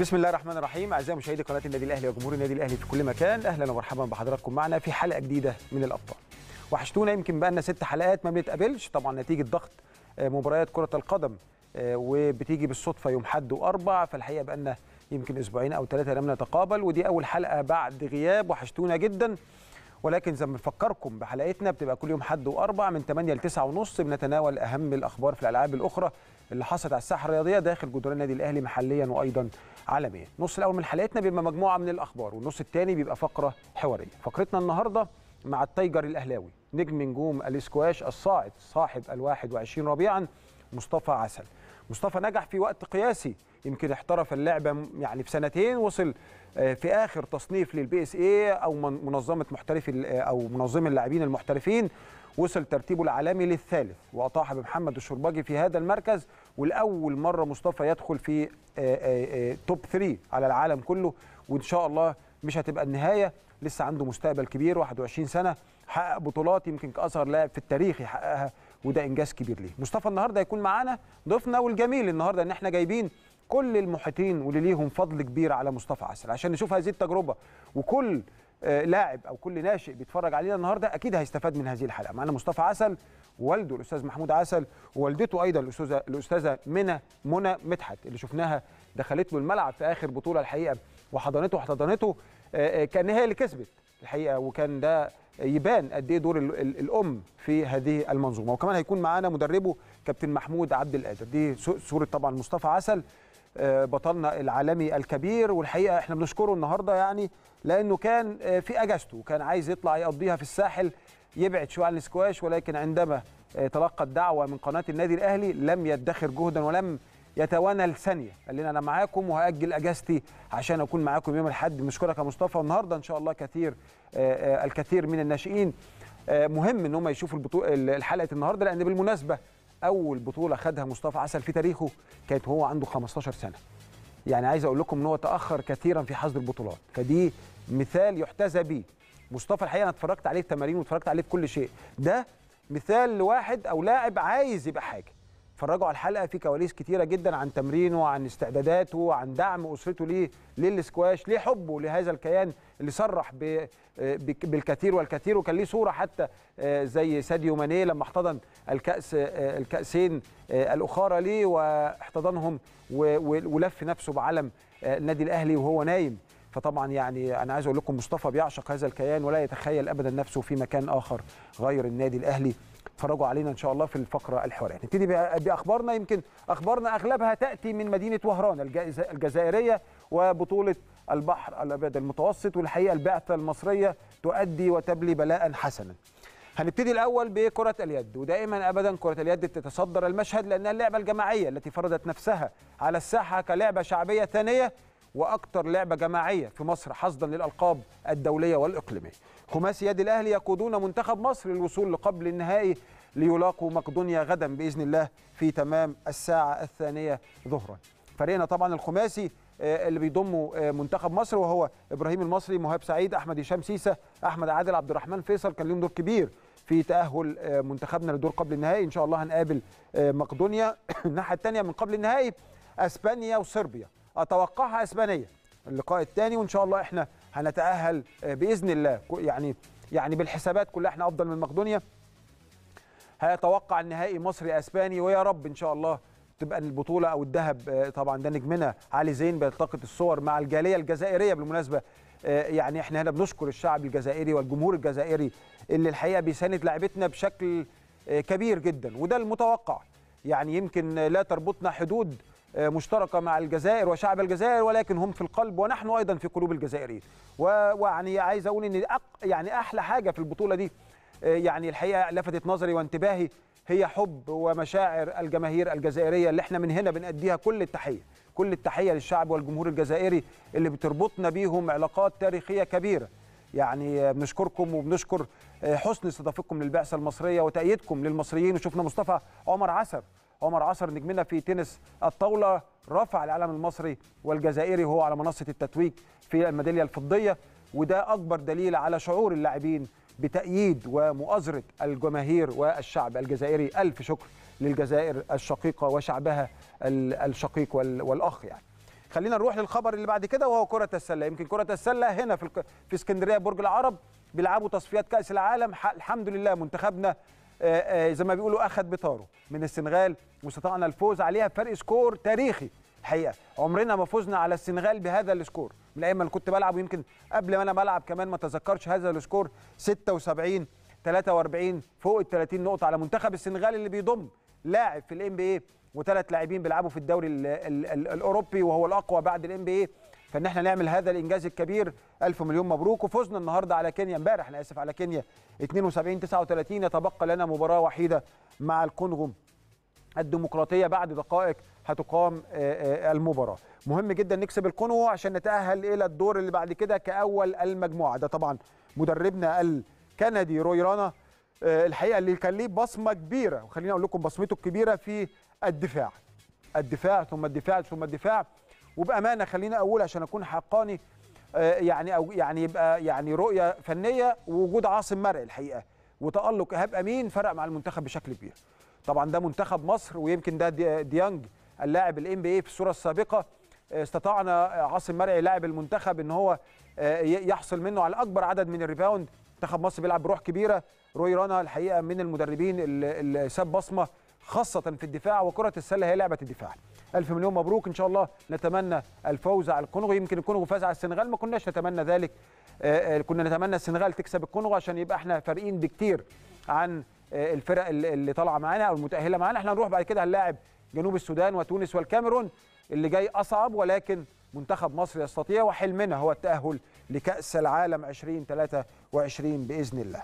بسم الله الرحمن الرحيم. اعزائي مشاهدي قناه النادي الاهلي وجمهور النادي الاهلي في كل مكان، اهلا ومرحبا بحضراتكم معنا في حلقه جديده من الابطال. وحشتونا، يمكن بقى لنا 6 حلقات ما بنتقابلش، طبعا نتيجه ضغط مباريات كره القدم وبتيجي بالصدفه يوم حد واربع، فالحقيقه بقى لنا يمكن 2 أو 3 لم نتقابل، ودي اول حلقه بعد غياب وحشتونا جدا. ولكن زي ما بنفكركم بحلقتنا بتبقى كل يوم حد واربع من 8 ل 9:30 بنتناول اهم الاخبار في الالعاب الاخرى اللي حصلت على الساحه الرياضيه داخل جدران النادي الاهلي محليا وايضا عالميا. النص الاول من حلقتنا بيبقى مجموعه من الاخبار، والنص الثاني بيبقى فقره حواريه. فقرتنا النهارده مع التايجر الاهلاوي نجم نجوم الاسكواش الصاعد صاحب ال21 ربيعا مصطفى عسل. مصطفى نجح في وقت قياسي، يمكن احترف اللعبه يعني في 2 سنين، وصل في اخر تصنيف للBSA او منظمه منظمي اللاعبين المحترفين، وصل ترتيبه العالمي للثالث واطاح بمحمد الشرباجي في هذا المركز، والاول مره مصطفى يدخل في توب 3 على العالم كله. وان شاء الله مش هتبقى النهايه، لسه عنده مستقبل كبير، 21 سنه حقق بطولات يمكن كاصغر لاعب في التاريخ يحققها، وده انجاز كبير ليه. مصطفى النهارده هيكون معانا ضيفنا، والجميل النهارده ان احنا جايبين كل المحيطين واللي ليهم فضل كبير على مصطفى عسل عشان نشوف هذه التجربه، وكل لاعب او كل ناشئ بيتفرج علينا النهارده اكيد هيستفاد من هذه الحلقه. معانا مصطفى عسل، والده الاستاذ محمود عسل، ووالدته ايضا الاستاذه منى مدحت اللي شفناها دخلت له الملعب في اخر بطوله الحقيقه وحضنته كان هي اللي كسبت الحقيقه، وكان ده يبان قد ايه دور الام في هذه المنظومه. وكمان هيكون معانا مدربه كابتن محمود عبد القادر. دي صوره طبعا مصطفى عسل بطلنا العالمي الكبير، والحقيقه احنا بنشكره النهارده يعني لانه كان في اجازته وكان عايز يطلع يقضيها في الساحل يبعد شويه عن الاسكواش، ولكن عندما تلقى الدعوه من قناه النادي الاهلي لم يدخر جهدا ولم يتوانى ثانيه، قال لنا انا معاكم وهاجل اجازتي عشان اكون معاكم يوم الاحد. بنشكرك يا مصطفى، النهارده ان شاء الله الكثير من الناشئين مهم ان هم يشوفوا الحلقه النهارده، لان بالمناسبه اول بطوله خدها مصطفى عسل في تاريخه كانت وهو عنده 15 سنه. يعني عايز اقول لكم ان هو تاخر كثيرا في حصد البطولات، فدي مثال يحتذى به. مصطفى الحقيقه انا اتفرجت عليه في تمارين واتفرجت عليه في كل شيء، ده مثال لواحد او لاعب عايز يبقى حاجه. اتفرجوا على الحلقه في كواليس كثيره جدا عن تمرينه وعن استعداداته وعن دعم اسرته ليه للسكواش، ليه حبه لهذا الكيان اللي صرح بالكثير والكثير. وكان ليه صوره حتى زي ساديو ماني لما احتضن الكأسين الاخرى ليه واحتضنهم ولف نفسه بعلم النادي الاهلي وهو نايم. فطبعا يعني انا عايز اقول لكم مصطفى بيعشق هذا الكيان ولا يتخيل ابدا نفسه في مكان اخر غير النادي الاهلي. اتفرجوا علينا ان شاء الله في الفقره الحواريه. نبتدي باخبارنا، يمكن اخبارنا اغلبها تاتي من مدينه وهران الجزائريه وبطوله البحر الابيض المتوسط، والحقيقه البعثه المصريه تؤدي وتبلي بلاء حسنا. هنبتدي الاول بكره اليد، ودائما ابدا كره اليد تتصدر المشهد لانها اللعبه الجماعيه التي فرضت نفسها على الساحه كلعبه شعبيه ثانيه واكثر لعبه جماعيه في مصر حصدا للالقاب الدوليه والاقليميه. خماسي يد الاهلي يقودون منتخب مصر للوصول لقبل النهائي ليلاقوا مقدونيا غدا باذن الله في تمام 13:00 ظهرا. فريقنا طبعا الخماسي اللي بيضموا منتخب مصر وهو ابراهيم المصري، مهاب سعيد، احمد هشام سيسه، احمد عادل، عبد الرحمن فيصل، كان لهم دور كبير في تاهل منتخبنا لدور قبل النهائي. ان شاء الله هنقابل مقدونيا. الناحيه الثانيه من قبل النهائي اسبانيا وصربيا، اتوقعها اسبانيه اللقاء الثاني، وان شاء الله احنا هنتاهل باذن الله يعني بالحسابات كلها احنا افضل من مقدونيا. هيتوقع النهائي مصري اسباني، ويا رب ان شاء الله تبقى البطوله او الذهب. طبعا ده نجمنا علي زين بيلتقط الصور مع الجاليه الجزائريه. بالمناسبه يعني احنا هنا بنشكر الشعب الجزائري والجمهور الجزائري اللي الحقيقه بيساند لعبتنا بشكل كبير جدا، وده المتوقع. يعني يمكن لا تربطنا حدود مشتركة مع الجزائر وشعب الجزائر، ولكن هم في القلب ونحن أيضا في قلوب الجزائريين. ويعني عايز أقول إن يعني أحلى حاجة في البطولة دي يعني الحقيقة لفتت نظري وانتباهي هي حب ومشاعر الجماهير الجزائرية اللي احنا من هنا بنأديها كل التحية، كل التحية للشعب والجمهور الجزائري اللي بتربطنا بيهم علاقات تاريخية كبيرة. يعني بنشكركم وبنشكر حسن استضافتكم للبعثة المصرية وتأييدكم للمصريين. وشفنا مصطفى عمر عصر نجمنا في تنس الطاولة رفع العلم المصري والجزائري وهو على منصة التتويج في الميدالية الفضية، وده أكبر دليل على شعور اللاعبين بتأييد ومؤازرة الجماهير والشعب الجزائري. ألف شكر للجزائر الشقيقة وشعبها الشقيق والأخ. يعني خلينا نروح للخبر اللي بعد كده وهو كرة السلة. يمكن كرة السلة هنا في اسكندرية برج العرب بيلعبوا تصفيات كأس العالم. الحمد لله منتخبنا زي ما بيقولوا أخذ بطاره من السنغال واستطعنا الفوز عليها بفرق سكور تاريخي. الحقيقة عمرنا ما فزنا على السنغال بهذا السكور من أيام ما كنت بلعب، ويمكن قبل ما أنا بلعب كمان ما تذكرش هذا السكور 76 43 فوق ال 30 نقطة على منتخب السنغال اللي بيضم لاعب في الام بي اي وثلاث لاعبين بيلعبوا في الدوري الاوروبي وهو الاقوى بعد الام بي اي. فان احنا نعمل هذا الانجاز الكبير الف مليون مبروك. وفزنا النهارده على كينيا، امبارح انا اسف، على كينيا 72 39. يتبقى لنا مباراه وحيده مع الكونغو الديمقراطيه، بعد دقائق هتقام المباراه. مهم جدا نكسب الكونغو عشان نتاهل الى الدور اللي بعد كده كاول المجموعه. ده طبعا مدربنا الكندي روي رانا الحقيقه اللي كان ليه بصمه كبيره، وخليني اقول لكم بصمته الكبيره في الدفاع، الدفاع ثم الدفاع ثم الدفاع. وبامانه خليني اقول عشان اكون حقاني، يعني او يعني يبقى يعني رؤيه فنيه، ووجود عاصم مرعي الحقيقه وتالق إيهاب أمين فرق مع المنتخب بشكل كبير. طبعا ده منتخب مصر، ويمكن ده ديانج اللاعب الام بي اي في الصوره السابقه. استطاعنا عاصم مرعي لاعب المنتخب ان هو يحصل منه على اكبر عدد من الريباوند. منتخب مصر بيلعب بروح كبيره. روي رانا الحقيقه من المدربين اللي ساب بصمه خاصة في الدفاع، وكرة السلة هي لعبة الدفاع. ألف مليون مبروك، إن شاء الله نتمنى الفوز على الكونغو. يمكن الكونغو فاز على السنغال، ما كناش نتمنى ذلك، كنا نتمنى السنغال تكسب الكونغو عشان يبقى احنا فارقين بكتير عن الفرق اللي طالعة معانا أو المتأهلة معانا. احنا هنروح بعد كده هنلاعب جنوب السودان وتونس والكاميرون اللي جاي أصعب، ولكن منتخب مصر يستطيع، وحلمنا هو التأهل لكأس العالم 2023 بإذن الله.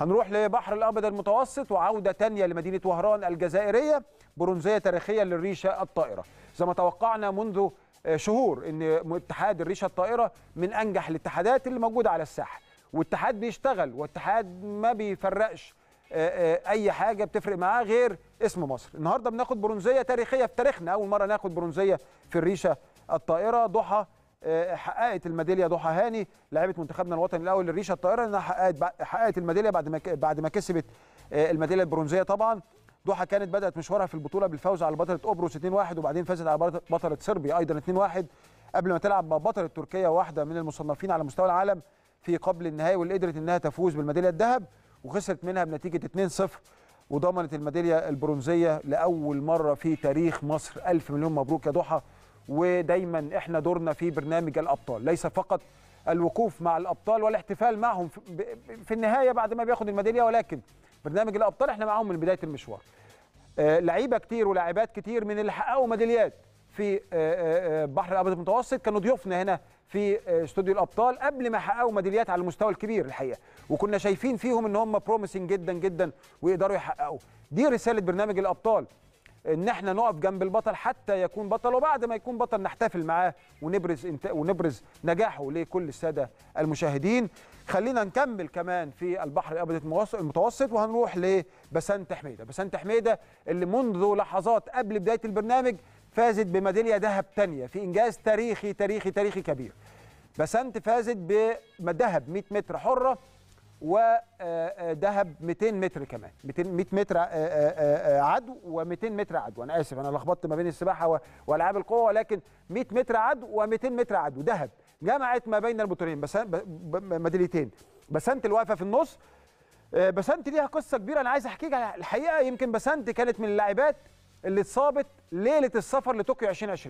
هنروح لبحر الأبيض المتوسط وعودة تانية لمدينة وهران الجزائرية، برونزية تاريخية للريشة الطائرة. زي ما توقعنا منذ شهور أن اتحاد الريشة الطائرة من أنجح الاتحادات اللي موجودة على الساحة، والاتحاد بيشتغل، والاتحاد ما بيفرقش أي حاجة بتفرق معاه غير اسم مصر. النهاردة بناخد برونزية تاريخية في تاريخنا، أول مرة ناخد برونزية في الريشة الطائرة. ضحى حققت الميداليه، ضحى هاني لاعبه منتخبنا الوطني الاول للريشه الطائره انها حققت الميداليه بعد ما كسبت الميداليه البرونزيه. طبعا ضحى كانت بدات مشوارها في البطوله بالفوز على بطله قبرص 2-1، وبعدين فازت على بطله صربيا ايضا 2-1 قبل ما تلعب مع بطله تركيا، واحده من المصنفين على مستوى العالم في قبل النهائي، واللي قدرت انها تفوز بالميداليه الذهب وخسرت منها بنتيجه 2-0 وضمنت الميداليه البرونزيه لاول مره في تاريخ مصر. الف مليون مبروك يا ضحى. ودايما احنا دورنا في برنامج الابطال ليس فقط الوقوف مع الابطال والاحتفال معهم في النهايه بعد ما بياخد الميداليه، ولكن برنامج الابطال احنا معاهم من بدايه المشوار. لعيبه كتير ولاعبات كتير من اللي حققوا ميداليات في بحر الابيض المتوسط كانوا ضيوفنا هنا في استوديو الابطال قبل ما حققوا ميداليات على المستوى الكبير الحقيقه، وكنا شايفين فيهم ان هم بروميسنج جدا جدا ويقدروا يحققوا. دي رساله برنامج الابطال، ان احنا نقف جنب البطل حتى يكون بطل، وبعد ما يكون بطل نحتفل معاه ونبرز نجاحه لكل الساده المشاهدين. خلينا نكمل كمان في البحر الابيض المتوسط وهنروح لبسنت حميده. بسنت حميده اللي منذ لحظات قبل بدايه البرنامج فازت بميداليه ذهب ثانيه في انجاز تاريخي تاريخي تاريخي كبير. بسنت فازت بذهب 100 متر حره وذهب 200 متر كمان، 200 متر عدو و200 متر عدو. انا اسف انا لخبطت ما بين السباحه والعاب القوه، ولكن 100 متر عدو و200 متر عدو ذهب، جمعت ما بين البطولين ميداليتين. بسنت اللي واقفه في النص. بسنت ليها قصه كبيره انا عايز احكيها الحقيقه. يمكن بسنت كانت من اللاعبات اللي اتصابت ليله السفر لطوكيو 2020،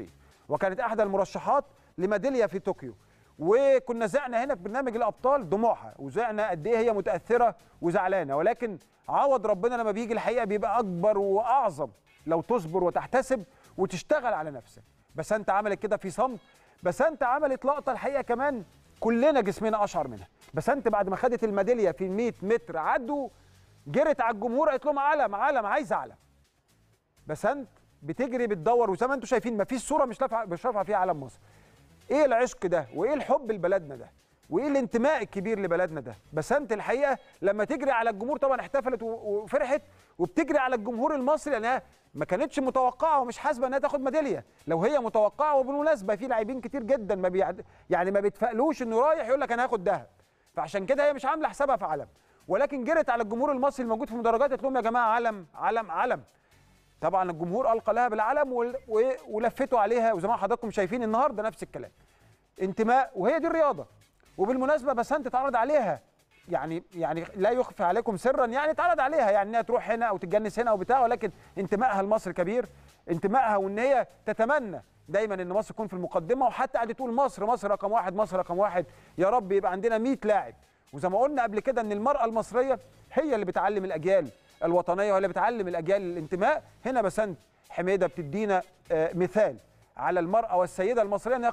وكانت احدى المرشحات لميداليه في طوكيو، وكنا زعنا هنا في برنامج الابطال دموعها وزعنا قد ايه هي متاثره وزعلانه، ولكن عوض ربنا لما بيجي الحقيقه بيبقى اكبر واعظم لو تصبر وتحتسب وتشتغل على نفسك. بس انت عملت كده في صمت. بس انت عملت لقطه الحقيقه كمان كلنا جسمنا اشعر منها. بس انت بعد ما خدت الميداليه في 100 متر عدو جرت على الجمهور قالت لهم علم علم، عايز علم. بس انت بتجري بتدور، وزي ما انتم شايفين ما فيش صوره مش رافعه فيها علم مصر. ايه العشق ده، وايه الحب لبلدنا ده، وايه الانتماء الكبير لبلدنا ده. بسنت الحقيقه لما تجري على الجمهور طبعا احتفلت وفرحت، وبتجري على الجمهور المصري لانها ما كانتش متوقعه ومش حاسبه انها تاخد ميداليه. لو هي متوقعه، وبالمناسبه في لاعبين كتير جدا ما يعني ما بيتفائلوش انه رايح يقول لك انا هاخد ذهب، فعشان كده هي مش عامله حسابها في علم، ولكن جرت على الجمهور المصري الموجود في المدرجات قالت لهم يا جماعه علم علم علم. طبعا الجمهور ألقى لها بالعلم ولفته عليها، وزي ما حضراتكم شايفين النهارده نفس الكلام. انتماء، وهي دي الرياضه. وبالمناسبه بسنت اتعرض عليها، يعني لا يخفى عليكم سرا، يعني اتعرض عليها يعني انها تروح هنا او تتجنس هنا او بتاع، ولكن انتمائها لمصر كبير، انتمائها وان هي تتمنى دايما ان مصر تكون في المقدمه، وحتى قاعده تقول مصر رقم واحد، مصر رقم واحد، يا رب يبقى عندنا 100 لاعب. وزي ما قلنا قبل كده ان المراه المصريه هي اللي بتعلم الاجيال الوطنيه، وهي اللي بتعلم الاجيال الانتماء. هنا بسنت حميده بتدينا مثال على المراه والسيده المصريه ان هي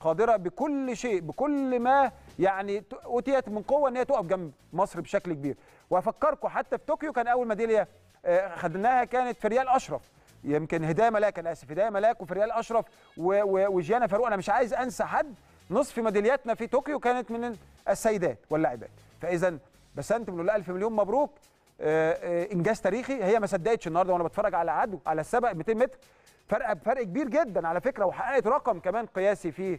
قادره بكل شيء، بكل ما يعني أتيت من قوه ان هي تقف جنب مصر بشكل كبير. وافكركم حتى في طوكيو كان اول ميداليه خدناها كانت فريال اشرف، يمكن هدايا ملاك وفريال اشرف وجيانا فاروق، انا مش عايز انسى حد. نصف ميدالياتنا في طوكيو كانت من السيدات واللاعبات. فاذا بسنت بنقول لها الف مليون مبروك، انجاز تاريخي. هي ما صدقتش النهارده وانا بتفرج على عدو على السبق 200 متر، فرق كبير جدا على فكره، وحققت رقم كمان قياسي، في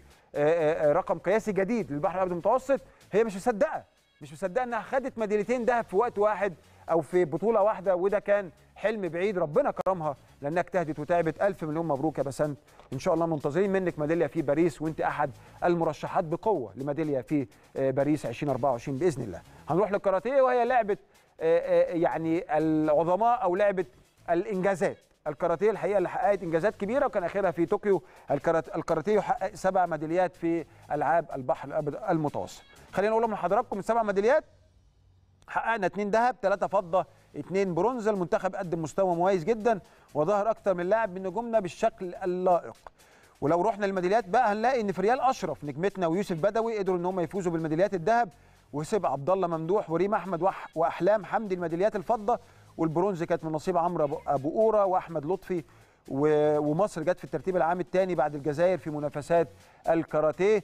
رقم قياسي جديد للبحر الابيض المتوسط. هي مش مصدقه انها خدت ميداليتين ذهب في وقت واحد او في بطوله واحده، وده كان حلم بعيد، ربنا كرمها لانها اجتهدت وتعبت. الف مليون مبروك يا بسنت، ان شاء الله منتظرين منك ميداليه في باريس، وانت احد المرشحات بقوه لميداليه في باريس 2024 باذن الله. هنروح للكاراتيه، وهي لعبه يعني العظماء او لعبه الانجازات. الكاراتيه الحقيقه اللي حققت انجازات كبيره، وكان اخرها في طوكيو. الكاراتيه حقق 7 ميداليات في العاب البحر الابيض المتوسط. خلينا نقولهم لحضراتكم، 7 ميداليات حققنا 2 ذهب، 3 فضه، 2 برونز. المنتخب قدم مستوى مميز جدا وظهر اكتر من لاعب من نجومنا بالشكل اللائق. ولو رحنا للميداليات بقى هنلاقي ان فريال اشرف نجمتنا ويوسف بدوي قدروا ان هم يفوزوا بالميداليات الذهب، وهسيب عبد الله ممدوح وريم احمد واحلام حمدي الميداليات الفضه، والبرونز كانت من نصيب عمر ابو اورا واحمد لطفي. ومصر جت في الترتيب العام الثاني بعد الجزائر في منافسات الكاراتيه.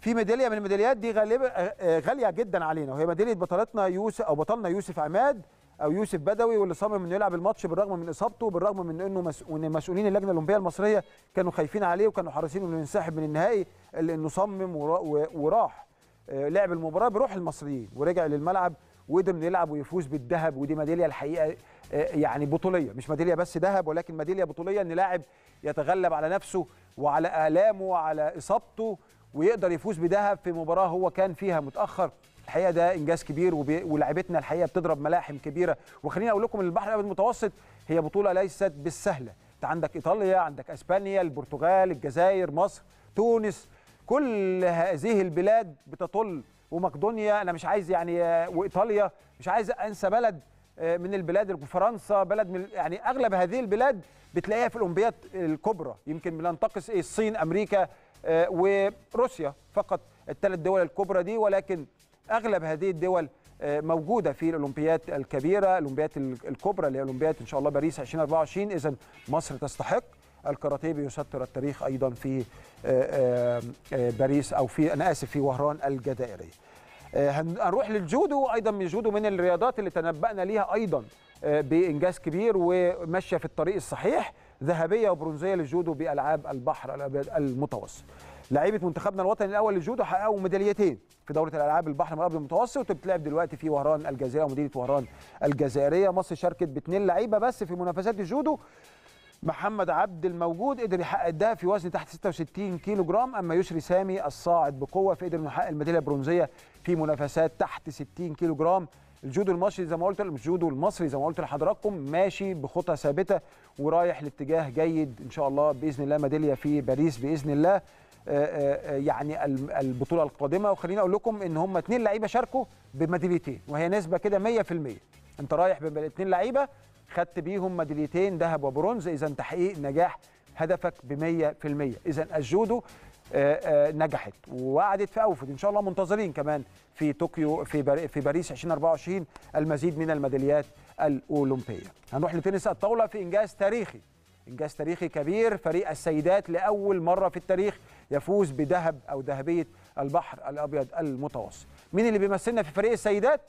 في ميداليه من الميداليات دي غاليه جدا علينا، وهي ميداليه بطلنا يوسف عماد او يوسف بدوي، واللي صمم انه يلعب الماتش بالرغم من اصابته، بالرغم من انه مسؤولين اللجنه الاولمبيه المصريه كانوا خايفين عليه وكانوا حريصين انه ينسحب من النهائي، الا انه صمم وراح لعب المباراه بروح المصريين، ورجع للملعب وقدر انه يلعب ويفوز بالذهب. ودي ميداليه الحقيقه يعني بطوليه، مش ميداليه بس ذهب، ولكن ميداليه بطوليه، ان لاعب يتغلب على نفسه وعلى آلامه وعلى اصابته ويقدر يفوز بذهب في مباراه هو كان فيها متاخر. الحقيقه ده انجاز كبير، ولاعبتنا الحقيقه بتضرب ملاحم كبيره. وخليني اقول لكم البحر الابيض المتوسط هي بطوله ليست بالسهله، انت عندك ايطاليا، عندك اسبانيا، البرتغال، الجزائر، مصر، تونس، كل هذه البلاد بتطل، ومقدونيا، انا مش عايز يعني، وايطاليا، مش عايز انسى بلد من البلاد، وفرنسا بلد من، يعني اغلب هذه البلاد بتلاقيها في الاولمبياد الكبرى، يمكن لا ننتقص الصين، امريكا وروسيا، فقط ال3 دول الكبرى دي، ولكن اغلب هذه الدول موجوده في الاولمبياد الكبيره، الاولمبياد الكبرى اللي هي اولمبياد ان شاء الله باريس 2024. اذا مصر تستحق. الكاراتيه بيسطر التاريخ ايضا في باريس، او في، انا اسف، في وهران الجزائريه. هنروح للجودو، ايضا من الجودو من الرياضات اللي تنبأنا ليها ايضا بانجاز كبير وماشيه في الطريق الصحيح، ذهبيه وبرونزيه للجودو بالعاب البحر الابيض المتوسط. لعيبه منتخبنا الوطني الاول للجودو حققوا ميداليتين في دوره الالعاب البحر الابيض المتوسط، وبتلعب دلوقتي في وهران الجزائريه ومدينه وهران الجزائريه. مصر شاركت ب2 لعيبه بس في منافسات الجودو. محمد عبد الموجود قدر يحقق الذهب في وزن تحت 66 كيلو جرام، اما يسري سامي الصاعد بقوه فقدر انه يحقق الميداليه البرونزيه في منافسات تحت 60 كيلو جرام. الجودو المصري زي ما قلت لحضراتكم ماشي بخطى ثابته ورايح لاتجاه جيد ان شاء الله باذن الله، ميداليه في باريس باذن الله، يعني البطوله القادمه. وخليني اقول لكم ان هم 2 لعيبه شاركوا بميداليتين، وهي نسبه كده 100%، انت رايح ب2 لعيبه خدت بيهم ميداليتين ذهب وبرونز، اذا تحقيق نجاح هدفك ب100%. اذا الجودو نجحت ووعدت في اوفد، ان شاء الله منتظرين كمان في طوكيو، في باريس 2024 المزيد من الميداليات الاولمبيه. هنروح لتنس الطاوله، في انجاز تاريخي كبير، فريق السيدات لاول مره في التاريخ يفوز بذهب او ذهبيه البحر الابيض المتوسط. مين اللي بيمثلنا في فريق السيدات؟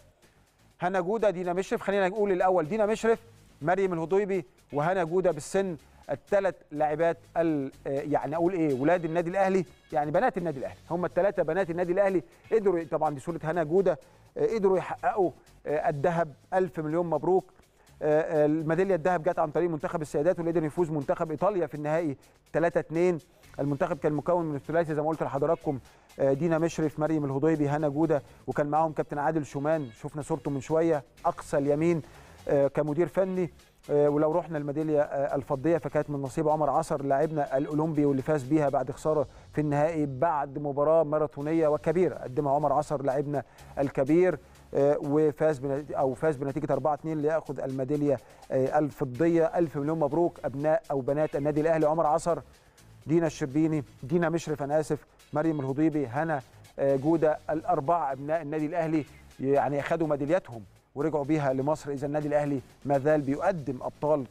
هنا جوده، دينا مشرف. خلينا نقول الاول دينا مشرف، مريم الهضيبي، وهنا جوده بالسن، ال3 لاعبات يعني اقول ايه، ولاد النادي الاهلي، يعني بنات النادي الاهلي، هم ال3 بنات النادي الاهلي قدروا، طبعا دي صوره هنا جوده، قدروا يحققوا الذهب. 1000 مليون مبروك. الميداليه الذهب جت عن طريق منتخب السيدات واللي قدر يفوز منتخب ايطاليا في النهائي 3-2. المنتخب كان مكون من الثلاثي زي ما قلت لحضراتكم، دينا مشرف، مريم الهضيبي، هنا جوده، وكان معاهم كابتن عادل شومان شفنا صورته من شويه اقصى اليمين كمدير فني. ولو رحنا الميداليه الفضيه فكانت من نصيب عمر عصر لاعبنا الاولمبي واللي فاز بيها بعد خساره في النهائي بعد مباراه ماراثونيه وكبيره قدمها عمر عصر لاعبنا الكبير وفاز بنتيجه 4-2 لياخذ الميداليه الفضيه. الف مليون مبروك ابناء او بنات النادي الاهلي، عمر عصر، دينا الشربيني، دينا مشرف انا اسف، مريم الهضيبي، هنا جوده، الاربعه ابناء النادي الاهلي يعني اخذوا ميدالياتهم ورجعوا بيها لمصر. إذا النادي الأهلي ما زال بيقدم أبطال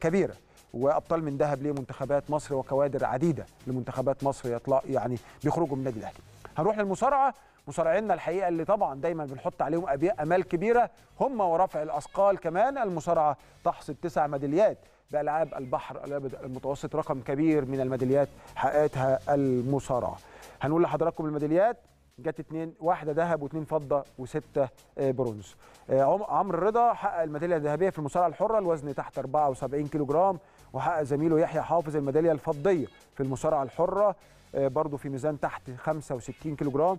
كبيرة وأبطال من ذهب لمنتخبات مصر وكوادر عديدة لمنتخبات مصر يطلع يعني بيخرجوا من النادي الأهلي. هنروح للمصارعة، مصارعينا الحقيقة اللي طبعا دايما بنحط عليهم أمال كبيرة هم ورفع الأثقال كمان. المصارعة تحصد 9 ميداليات بألعاب البحر الأبيض المتوسط، رقم كبير من الميداليات حققتها المصارعة. هنقول لحضراتكم الميداليات جت 2، 1 ذهب و2 فضه و6 برونز. عمرو رضا حقق الميداليه الذهبيه في المصارعه الحره الوزن تحت 74 كيلو جرام، وحقق زميله يحيى حافظ الميداليه الفضيه في المصارعه الحره برضه في ميزان تحت 65 كيلو جرام.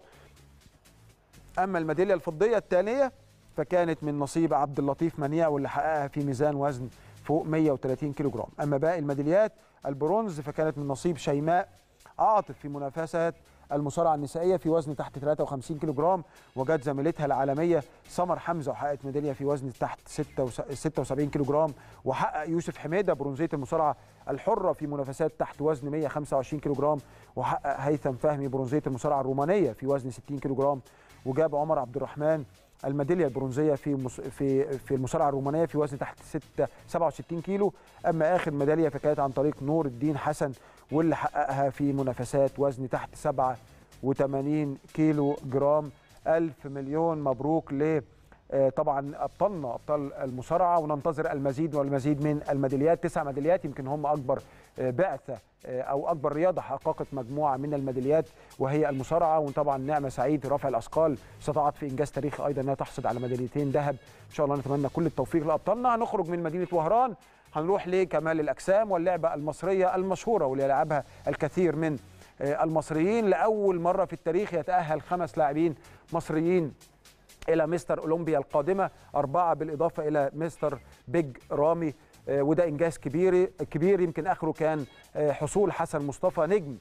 اما الميداليه الفضيه الثانيه فكانت من نصيب عبد اللطيف منيع واللي حققها في ميزان وزن فوق 130 كيلو جرام. اما باقي الميداليات البرونز فكانت من نصيب شيماء عاطف في منافسه المصارعه النسائيه في وزن تحت 53 كيلو جرام، وجت زميلتها العالميه سمر حمزه وحققت ميداليه في وزن تحت 76 كيلو جرام. وحقق يوسف حميده برونزيه المصارعه الحره في منافسات تحت وزن 125 كيلو جرام، وحقق هيثم فهمي برونزيه المصارعه الرومانيه في وزن 60 كيلو جرام. وجاب عمر عبد الرحمن الميداليه البرونزيه في المصارعه الرومانيه في وزن تحت 67 كيلو. اما اخر ميداليه فكانت عن طريق نور الدين حسن واللي حققها في منافسات وزن تحت 87 كيلو جرام. الف مليون مبروك ل طبعا ابطالنا ابطال المصارعه، وننتظر المزيد والمزيد من الميداليات. 9 ميداليات يمكن هم اكبر بعثه او اكبر رياضه حققت مجموعه من الميداليات وهي المصارعه. وطبعا نعمه سعيد رفع الاثقال استطاعت في انجاز تاريخي ايضا انها تحصد على ميداليتين ذهب. ان شاء الله نتمنى كل التوفيق لابطالنا. هنخرج من مدينه وهران هنروح لكمال الاجسام واللعبه المصريه المشهوره واللي يلعبها الكثير من المصريين. لاول مره في التاريخ يتاهل 5 لاعبين مصريين الى مستر اولمبيا القادمه، 4 بالاضافه الى مستر بيج رامي، وده انجاز كبير يمكن اخره كان حصول حسن مصطفى نجم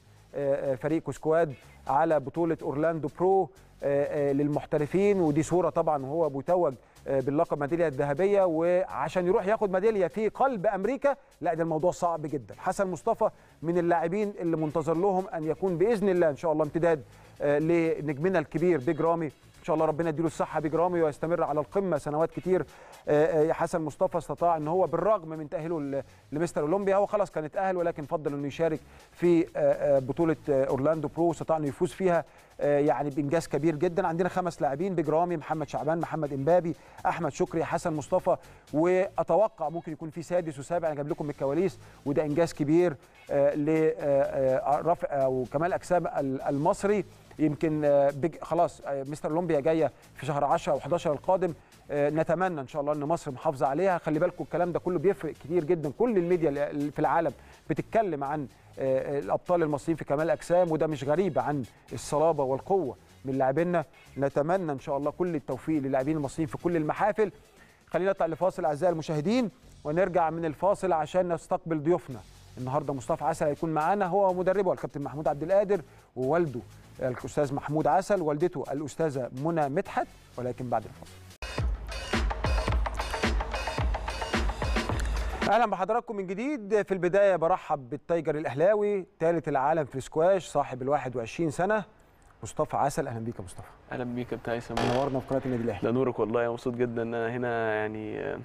فريق كوسكواد على بطوله اورلاندو برو للمحترفين. ودي صوره طبعا وهو بيتوج باللقب ميداليه الذهبيه، وعشان يروح ياخد ميداليه في قلب امريكا لا ده الموضوع صعب جدا. حسن مصطفى من اللاعبين اللي منتظر لهم ان يكون باذن الله ان شاء الله امتداد لنجمنا الكبير بيج رامي. إن شاء الله ربنا يديله الصحة بيج رامي ويستمر على القمة سنوات كتير. حسن مصطفى استطاع إن هو بالرغم من تأهله لمستر أولمبيا هو خلاص كان اتأهل ولكن فضل إنه يشارك في بطولة أورلاندو برو، استطاع إنه يفوز فيها يعني بإنجاز كبير جدا. عندنا 5 لاعبين، بيج رامي، محمد شعبان، محمد إمبابي، أحمد شكري، حسن مصطفى، وأتوقع ممكن يكون في 6 و7 أنا جايب لكم من الكواليس. وده إنجاز كبير لرفع وكمال أجسام المصري. يمكن خلاص مستر أولمبيا جايه في شهر 10 و11 القادم، نتمنى ان شاء الله ان مصر محافظه عليها. خلي بالكم الكلام ده كله بيفرق كتير جدا، كل الميديا في العالم بتتكلم عن الابطال المصريين في كمال الاجسام، وده مش غريب عن الصلابه والقوه من لاعبينا. نتمنى ان شاء الله كل التوفيق للاعبين المصريين في كل المحافل. خلينا نطلع لفاصل اعزائي المشاهدين ونرجع من الفاصل عشان نستقبل ضيوفنا النهارده. مصطفى عسل هيكون معانا هو ومدربه الكابتن محمود عبد القادر، ووالده الأستاذ محمود عسل، والدته الأستاذة منى مدحت، ولكن بعد الفاصل. أهلا بحضراتكم من جديد. في البداية برحب بالتايجر الأهلاوي ثالث العالم في السكواش صاحب 21 سنة مصطفى عسل. أهلا بيك يا مصطفى. أهلا بيك يا كابتن هيثم، نورنا في قناة النادي الأهلي. ده نورك والله، مبسوط جدا إن أنا هنا يعني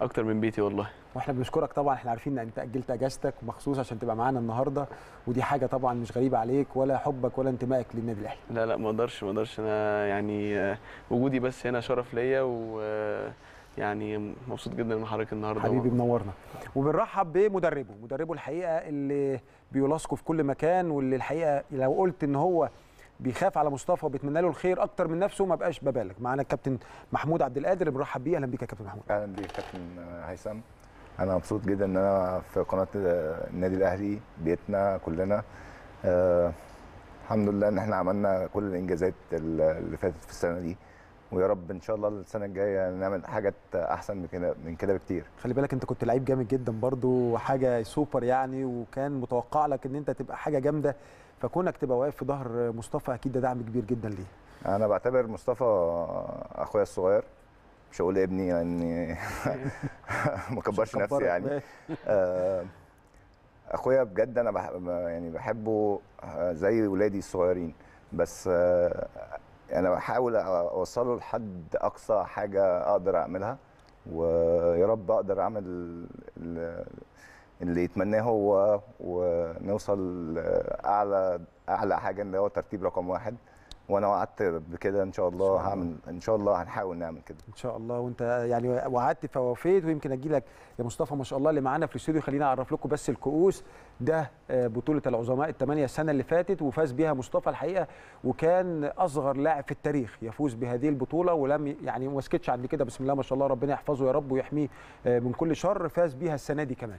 أكتر من بيتي والله. واحنا بنشكرك طبعا، احنا عارفين ان انت اجلت اجازتك مخصوص عشان تبقى معانا النهارده، ودي حاجه طبعا مش غريبه عليك ولا حبك ولا انتمائك للنادي الاهلي. لا لا ما اقدرش انا يعني وجودي بس هنا شرف ليا، ويعني مبسوط جدا من حضرتك النهارده حبيبي منورنا. وبنرحب بمدربه، مدربه الحقيقه اللي بيلاصقه في كل مكان، واللي الحقيقه لو قلت ان هو بيخاف على مصطفى وبيتمنى له الخير اكتر من نفسه، ما بقاش ببالغ. معانا الكابتن محمود عبد القادر، برحب بيه. اهلا بيك يا كابتن محمود. اهلا بيك يا كابتن هيثم، انا مبسوط جدا ان انا في قناه النادي الاهلي، بيتنا كلنا. الحمد لله ان احنا عملنا كل الانجازات اللي فاتت في السنه دي، ويا رب ان شاء الله السنه الجايه نعمل حاجات احسن من كده بكتير. خلي بالك انت كنت لعيب جامد جدا برضو، حاجه سوبر يعني، وكان متوقع لك ان انت تبقى حاجه جامده، فكونك تبقى واقف في ظهر مصطفى اكيد ده دعم كبير جدا ليه. انا بعتبر مصطفى اخويا الصغير، مش هقول ابني يعني ما كبرش نفسي يعني. اخويا بجد انا بحبه زي ولادي الصغيرين، بس انا بحاول اوصله لحد اقصى حاجه اقدر اعملها، ويا رب اقدر اعمل اللي يتمناه هو، ونوصل اعلى حاجه اللي هو ترتيب رقم 1. وانا وعدت بكده ان شاء الله هعمل، ان شاء الله هنحاول نعمل كده ان شاء الله. وانت يعني وعدت فوفيت، ويمكن اجي لك يا مصطفى ما شاء الله اللي معانا في الاستوديو. خليني اعرف لكم بس الكؤوس، ده بطوله العظماء الثمانيه السنه اللي فاتت وفاز بها مصطفى الحقيقه، وكان اصغر لاعب في التاريخ يفوز بهذه البطوله، ولم يعني ما سكتش عند كده، بسم الله ما شاء الله، ربنا يحفظه يا رب ويحميه من كل شر. فاز بيها السنه دي كمان،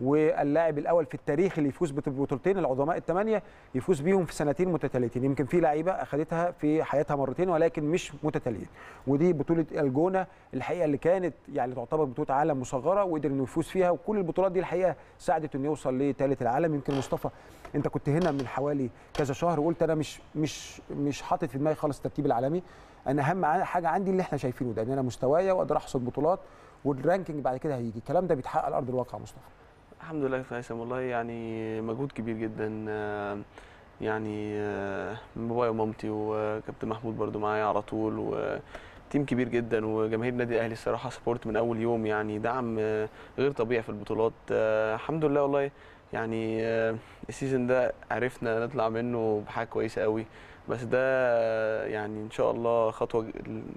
واللاعب الاول في التاريخ اللي يفوز ببطولتين العظماء الثمانيه يفوز بيهم في سنتين متتاليتين. يمكن في لعيبه اخذتها في حياتها مرتين ولكن مش متتاليين، ودي بطوله الجونه الحقيقه اللي كانت يعني تعتبر بطوله عالم مصغره، وقدر انه يفوز فيها، وكل البطولات دي الحقيقه ساعدت انه يوصل لثالث العالم. يمكن مصطفى انت كنت هنا من حوالي كذا شهر وقلت انا مش حاطط في دماغي خالص الترتيب العالمي، انا اهم حاجه عندي اللي احنا شايفينه ده، ان انا مستوايا واقدر احصد بطولات، والرانكينج بعد كده هيجي. الكلام ده بيتحقق على ارض الواقع مصطفى؟ الحمد لله يا هيثم، والله يعني مجهود كبير جدا يعني من بابايا ومامتي وكابتن محمود برده معايا على طول، وتيم كبير جدا، وجماهير النادي الاهلي الصراحه سبورت من اول يوم، يعني دعم غير طبيعي في البطولات. الحمد لله والله يعني السيزون ده عرفنا نطلع منه بحاجه كويسه قوي، بس ده يعني ان شاء الله خطوه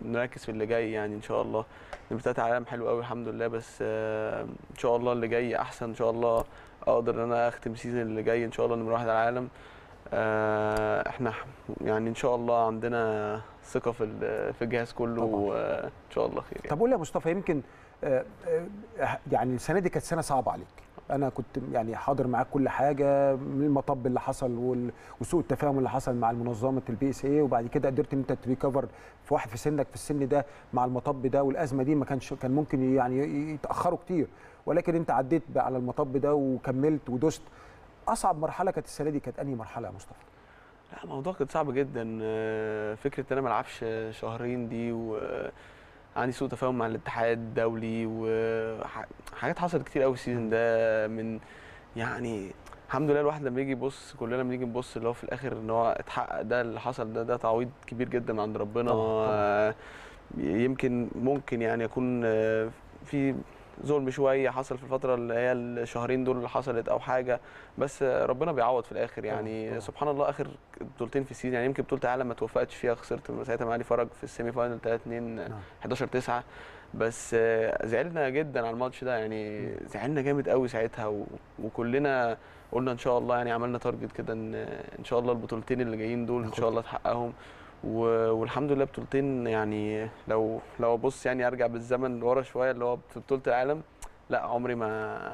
نركز في اللي جاي، يعني ان شاء الله نبتدي عالم حلو قوي الحمد لله، بس ان شاء الله اللي جاي احسن، ان شاء الله اقدر ان انا اختم السيزون اللي جاي ان شاء الله نمر واحد على العالم. احنا يعني ان شاء الله عندنا ثقه في الجهاز كله، وان شاء الله خير يعني. طب قول لي يا مصطفى، يمكن يعني السنه دي كانت سنه صعبه عليك، انا كنت يعني حاضر معاك كل حاجه، من المطب اللي حصل وسوء التفاهم اللي حصل مع منظمه الBSA، وبعد كده قدرت ان انت تريكفر في واحد في سنك في السن ده مع المطب ده والازمه دي، ما كان ممكن يعني يتاخروا كتير، ولكن انت عديت على المطب ده وكملت ودست. اصعب مرحله كانت السنه دي كانت انهي مرحله يا مصطفى؟ لا الموضوع كان صعب جدا، فكره ان انا ما العبش شهرين دي، و عندي سوء تفاهم مع الاتحاد الدولي، وحاجات حصلت كتير قوي السيزون ده. من يعني الحمد لله الواحد لما يجي يبص، كلنا بنيجي نبص اللي هو في الاخر ان هو اتحقق ده اللي حصل، ده تعويض كبير جدا من عند ربنا. طبعا. يمكن ممكن يعني يكون في ظلم شويه حصل في الفتره اللي هي الشهرين دول اللي حصلت او حاجه، بس ربنا بيعوض في الاخر يعني. طبعا. سبحان الله اخر بطولتين في السيزون، يعني يمكن بطوله العالم ما توفقتش فيها، خسرت ساعتها مع علي فرج في السيمي فاينل 3-2 11-9، بس زعلنا جدا على الماتش ده يعني، زعلنا جامد قوي ساعتها، وكلنا قلنا ان شاء الله يعني عملنا تارجت كده ان شاء الله البطولتين اللي جايين دول ان شاء الله تحققهم، والحمد لله بطولتين يعني. لو ابص يعني ارجع بالزمن لورا شويه اللي هو بطوله العالم، لا عمري ما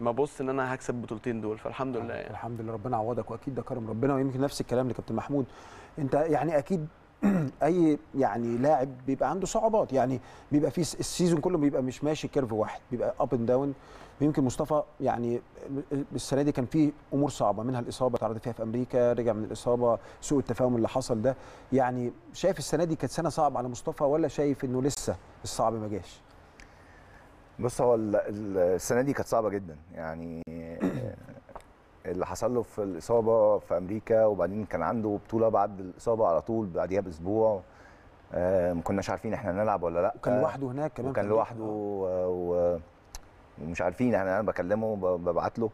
ابص ان انا هكسب البطولتين دول، فالحمد لله يعني. الحمد لله ربنا عوضك، واكيد ده كرم ربنا. ويمكن نفس الكلام لكابتن محمود، انت يعني اكيد اي يعني لاعب بيبقى عنده صعوبات، يعني بيبقى في السيزون كله بيبقى مش ماشي كيرف واحد، بيبقى اب اند داون. ويمكن مصطفى يعني السنه دي كان في امور صعبه، منها الاصابه تعرض فيها في امريكا، رجع من الاصابه، سوء التفاهم اللي حصل ده، يعني شايف السنه دي كانت سنه صعبه على مصطفى، ولا شايف انه لسه الصعب ما جاش؟ بص هو السنه دي كانت صعبه جدا يعني، اللي حصل له في الاصابه في امريكا، وبعدين كان عنده بطوله بعد الاصابه على طول بعديها باسبوع، ما كناش عارفين احنا هنلعب ولا لا، كان لوحده هناك كمان، كان لوحده ومش عارفين. انا بكلمه، ببعت له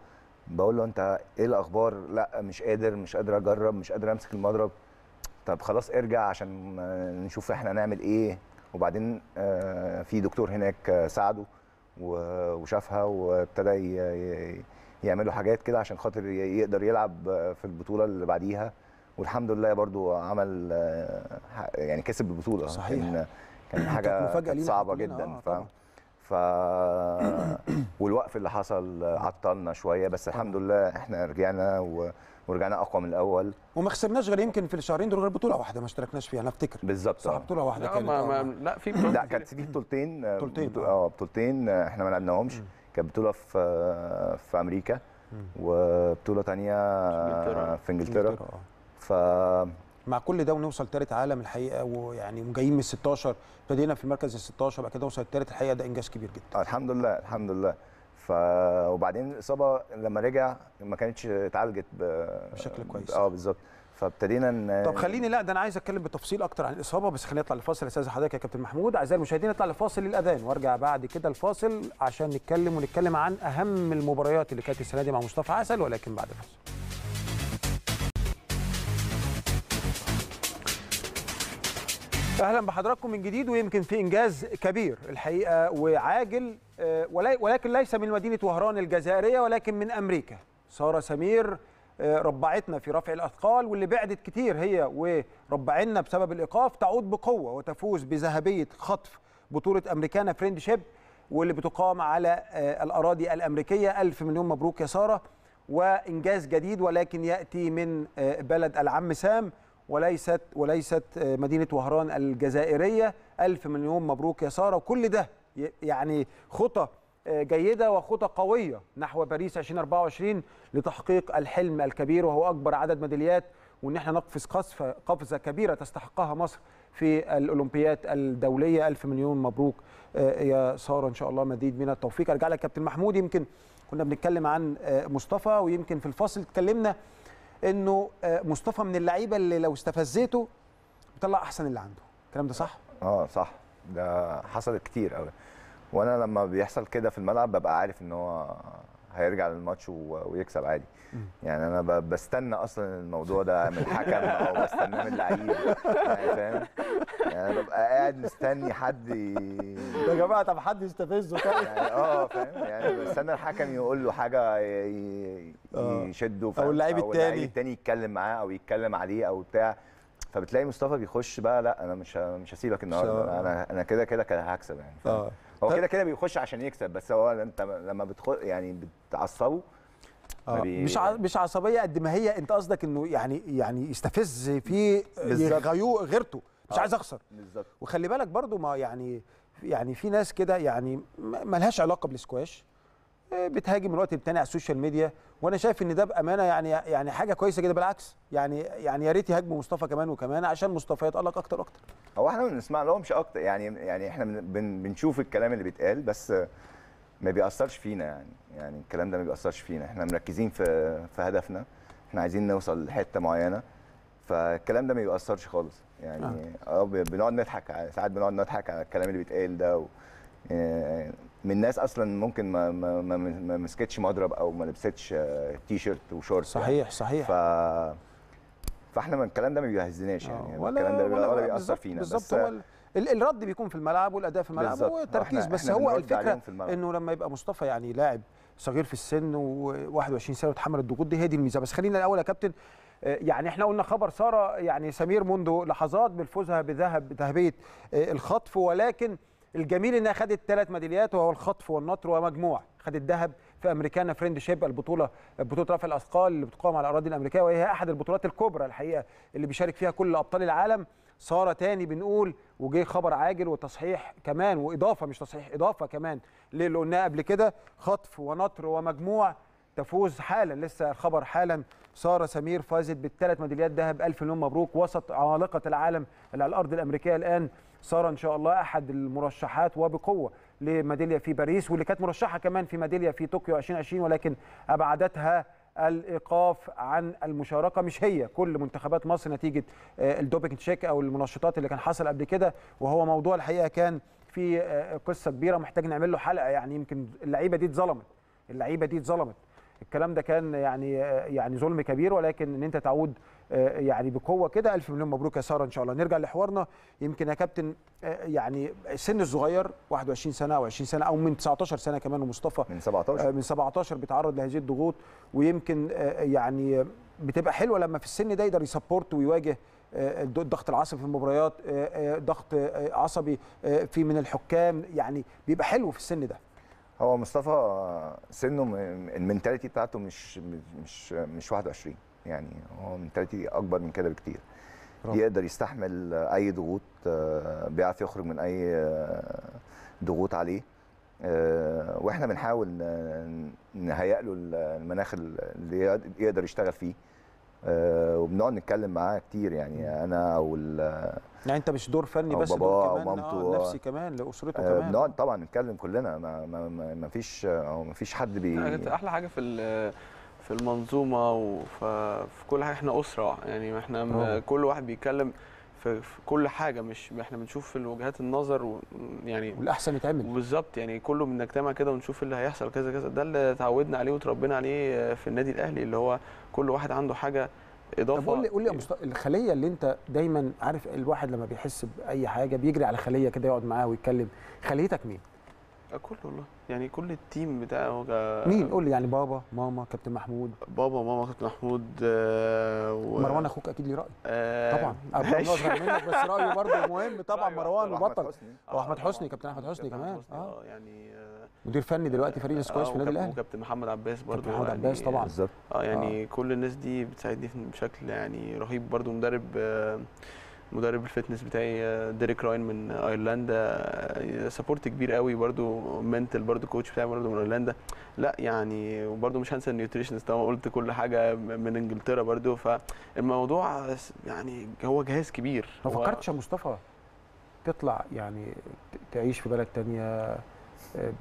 بقول له انت ايه الاخبار؟ لا مش قادر اجرب، مش قادر امسك المضرب. طب خلاص ارجع عشان نشوف احنا هنعمل ايه. وبعدين في دكتور هناك ساعده وشافها، وابتدى يعملوا حاجات كده عشان خاطر يقدر يلعب في البطوله اللي بعديها، والحمد لله برضو عمل يعني كسب البطوله. صحيح. كان حاجه صعبه جدا. والوقف اللي حصل عطلنا شويه، بس الحمد لله احنا رجعنا ورجعنا اقوى من الاول، وما خسرناش غير يمكن في الشهرين دول غير بطوله واحده ما اشتركناش فيها انا افتكر. بالظبط. صح، بطوله واحده كانت. لا في بطولة. لا كانت في بطولتين احنا ما لعبناهمش، كانت بطوله في امريكا وبطوله ثانيه في انجلترا. مع كل ده ونوصل ثالث عالم الحقيقه، ويعني جايين من 16 ابتدينا في المركز ال 16 بعد كده وصل الثالث، الحقيقه ده انجاز كبير جدا. الحمد لله الحمد لله. وبعدين الاصابه لما رجع ما كانتش اتعالجت بشكل كويس. بالظبط. فابتدينا طب خليني، لا ده انا عايز اتكلم بتفصيل اكتر عن الاصابه، بس خلينا نطلع لفاصل يا استاذ حضرتك يا كابتن محمود. اعزائي المشاهدين نطلع لفاصل للاذان وارجع بعد كده الفاصل عشان نتكلم عن اهم المباريات اللي كانت السنه دي مع مصطفى عسل، ولكن بعد الفاصل. اهلا بحضراتكم من جديد، ويمكن في انجاز كبير الحقيقه وعاجل، ولكن ليس من مدينه وهران الجزائريه ولكن من امريكا. ساره سمير ربعتنا في رفع الاثقال، واللي بعدت كتير هي وربعنا بسبب الايقاف، تعود بقوه وتفوز بذهبيه خطف بطوله امريكانا فريندشيب واللي بتقام على الاراضي الامريكيه. الف مليون مبروك يا ساره، وانجاز جديد ولكن ياتي من بلد العم سام وليست مدينة وهران الجزائرية. ألف مليون مبروك يا سارة. وكل ده يعني خطة جيدة وخطة قوية نحو باريس 2024 لتحقيق الحلم الكبير وهو أكبر عدد ميداليات، وإن احنا نقفز قفزة كبيرة تستحقها مصر في الأولمبيات الدولية. ألف مليون مبروك يا سارة، إن شاء الله مزيد من التوفيق. أرجع لك كابتن محمود، يمكن كنا بنتكلم عن مصطفى، ويمكن في الفصل اتكلمنا انه مصطفى من اللعيبه اللي لو استفزيته بيطلع احسن اللي عنده. الكلام ده صح؟ صح، ده حصلت كتير قوي، وانا لما بيحصل كده في الملعب ببقى عارف ان هو هيرجع للماتش ويكسب عادي. يعني انا بستنى اصلا الموضوع ده من الحكم او بستناه من اللعيبه، يعني فاهم؟ يعني انا ببقى قاعد مستني حد يا جماعه طب حد يستفزه كده يعني. فاهم يعني، بستنى الحكم يقول له حاجه يشده، او اللعيب التاني يتكلم معاه او يتكلم عليه او بتاع. فبتلاقي مصطفى بيخش بقى، لا انا مش هسيبك النهارده، انا كده كده هكسب يعني. هو كده كده بيخش عشان يكسب، بس هو انت لما بتخش يعني بتعصبه. مش عصبيه قد ما هي، انت قصدك انه يعني يستفز فيه غيرته، مش عايز اخسر. بالظبط. وخلي بالك برضو ما يعني في ناس كده يعني مالهاش علاقه بالسكواش، بتهاجم من وقت للتاني على السوشيال ميديا، وانا شايف ان ده بامانه يعني حاجه كويسه جدا، بالعكس يعني يا ريت يهاجموا مصطفى كمان وكمان عشان مصطفى يتالق اكتر واكتر. هو احنا بنسمع لهم مش اكتر يعني احنا بنشوف الكلام اللي بيتقال، بس ما بيأثرش فينا يعني الكلام ده ما بيأثرش فينا، احنا مركزين في هدفنا، احنا عايزين نوصل لحته معينه، فالكلام ده ما بيأثرش خالص يعني. بنقعد نضحك ساعات، بنقعد نضحك على الكلام اللي بيتقال ده من ناس اصلا ممكن ما مسكتش مضرب او ما لبستش تي شيرت وشورت. صحيح. فاحنا الكلام ده ما بيهزناش يعني، الكلام ده ولا بيأثر فينا. بالظبط. هو الرد بيكون في الملعب والاداء في الملعب والتركيز، بس هو الفكره انه لما يبقى مصطفى يعني لاعب صغير في السن و21 سنه وتحمل الضغوط دي، هي دي الميزه. بس خلينا الاول يا كابتن، يعني احنا قلنا خبر ساره يعني سمير منذ لحظات بفوزها بذهبيه الخطف، ولكن الجميل انها خدت 3 ميداليات وهو الخطف والنطر ومجموع. خدت ذهب في امريكانا فريندشيب، بطوله رفع الاثقال اللي بتقام على الاراضي الامريكيه، وهي احد البطولات الكبرى الحقيقه اللي بيشارك فيها كل ابطال العالم. ساره تاني بنقول، وجه خبر عاجل وتصحيح كمان واضافه، مش تصحيح اضافه كمان للي قلناه قبل كده، خطف ونطر ومجموع تفوز حالا، لسه الخبر حالا. ساره سمير فازت ب3 ميداليات ذهب. الف مليون مبروك وسط عمالقه العالم اللي على الارض الامريكيه الان. ساره ان شاء الله احد المرشحات وبقوه لميداليه في باريس، واللي كانت مرشحه كمان في ميداليه في طوكيو 2020، ولكن ابعدتها الايقاف عن المشاركه. مش هي كل منتخبات مصر نتيجه الدوبينج تشيك او المنشطات اللي كان حصل قبل كده، وهو موضوع الحقيقه كان في قصه كبيره محتاج نعمل له حلقه. يعني يمكن اللعيبه دي اتظلمت، الكلام ده كان يعني ظلم كبير، ولكن ان انت تعود يعني بقوه كده. الف مليون مبروك يا ساره ان شاء الله. نرجع لحوارنا يمكن يا كابتن، يعني السن الصغير 21 سنه او 20 سنه او من 19 سنه كمان، ومصطفى من 17 بيتعرض لهذه الضغوط، ويمكن يعني بتبقى حلوه لما في السن ده يقدر يسبورت ويواجه الضغط العصبي في المباريات، ضغط عصبي في من الحكام، يعني بيبقى حلو في السن ده. هو مصطفى سنه المنتاليتي بتاعته مش 21 يعني، هو المنتاليتي اكبر من كده بكتير. يقدر يستحمل اي ضغوط، بيعرف يخرج من اي ضغوط عليه، واحنا بنحاول نهيئ له المناخ اللي يقدر يشتغل فيه، وبنقعد نتكلم معاه كتير يعني انا او يعني انت مش دور فني بس، دور كمان نفسي كمان لاسرته كمان. بنقعد طبعا نتكلم كلنا، ما فيش حد احلى حاجه في المنظومه وفي كل حاجه، احنا اسره يعني، احنا كل واحد بيتكلم في كل حاجه، مش احنا بنشوف وجهات النظر ويعني والاحسن يتعمل بالظبط يعني، كله بنجتمع كده ونشوف اللي هيحصل كذا كذا. ده اللي اتعودنا عليه وتربينا عليه في النادي الاهلي، اللي هو كل واحد عنده حاجه اضافه. طب قول لي يا مصطفى، الخليه اللي انت دايما عارف الواحد لما بيحس باي حاجه بيجري على خليه كده يقعد معاها ويتكلم، خليتك مين؟ كله والله يعني، كل التيم بتاعه. مين قول لي يعني؟ بابا، ماما، كابتن محمود. بابا، ماما، كابتن محمود، مروان اخوك اكيد ليه راي. طبعا اصغر منك بس رايه برضه مهم طبعا. مروان وبطل، واحمد حسني، كابتن احمد حسني كمان يعني مدير فني دلوقتي فريق سكواش في النادي الاهلي، وكابتن محمد عباس برضه، كابتن محمد عباس طبعا بالظبط يعني كل الناس دي بتساعدني بشكل يعني رهيب. برضه مدرب الفتنس بتاعي ديريك راين من ايرلندا، سبورت كبير قوي برده. منتل برده كوتش بتاعي برده من ايرلندا. لا يعني وبرده مش هنسى النيوتريشنست طبعا، قلت كل حاجه من انجلترا برده. فالموضوع يعني هو جهاز كبير. ما فكرتش يا مصطفى تطلع يعني تعيش في بلد ثانيه؟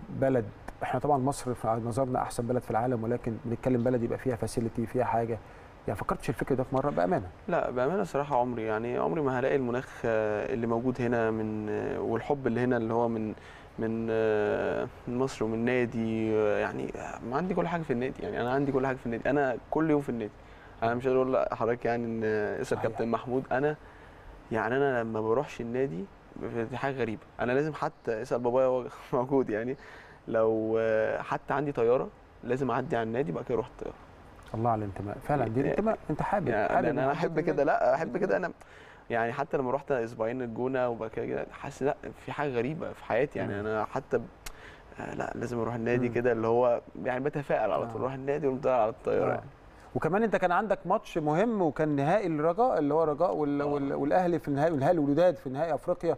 بلد احنا طبعا مصر في نظرنا احسن بلد في العالم، ولكن بنتكلم بلد يبقى فيها فاسيلتي، فيها حاجه يعني. فكرتش الفكر ده في مره بامانه؟ لا بامانه صراحه عمري يعني، عمري ما هلاقي المناخ اللي موجود هنا من والحب اللي هنا اللي هو من مصر ومن نادي يعني. ما عندي كل حاجه في النادي يعني، انا عندي كل حاجه في النادي، انا كل يوم في النادي. انا مش هقول لحضرتك يعني ان اسال كابتن محمود، انا يعني انا لما بروحش النادي دي حاجه غريبه. انا لازم حتى اسال بابايا هو موجود يعني، لو حتى عندي طياره لازم اعدي على النادي بعد كده اروح الطياره. الله على الانتماء فعلا، دي الانتماء. انت حابب يعني انا احب كده. لا احب كده انا يعني، حتى لما رحت اسبوعين الجونه وبعد كده حاسس لا في حاجه غريبه في حياتي يعني. انا حتى لا لازم اروح النادي كده، اللي هو يعني بتفائل على طول، اروح النادي ومطلع على الطياره يعني. وكمان انت كان عندك ماتش مهم، وكان نهائي الرجاء اللي هو الرجاء والاهلي في النهائي، ونهائي الوداد في نهائي افريقيا،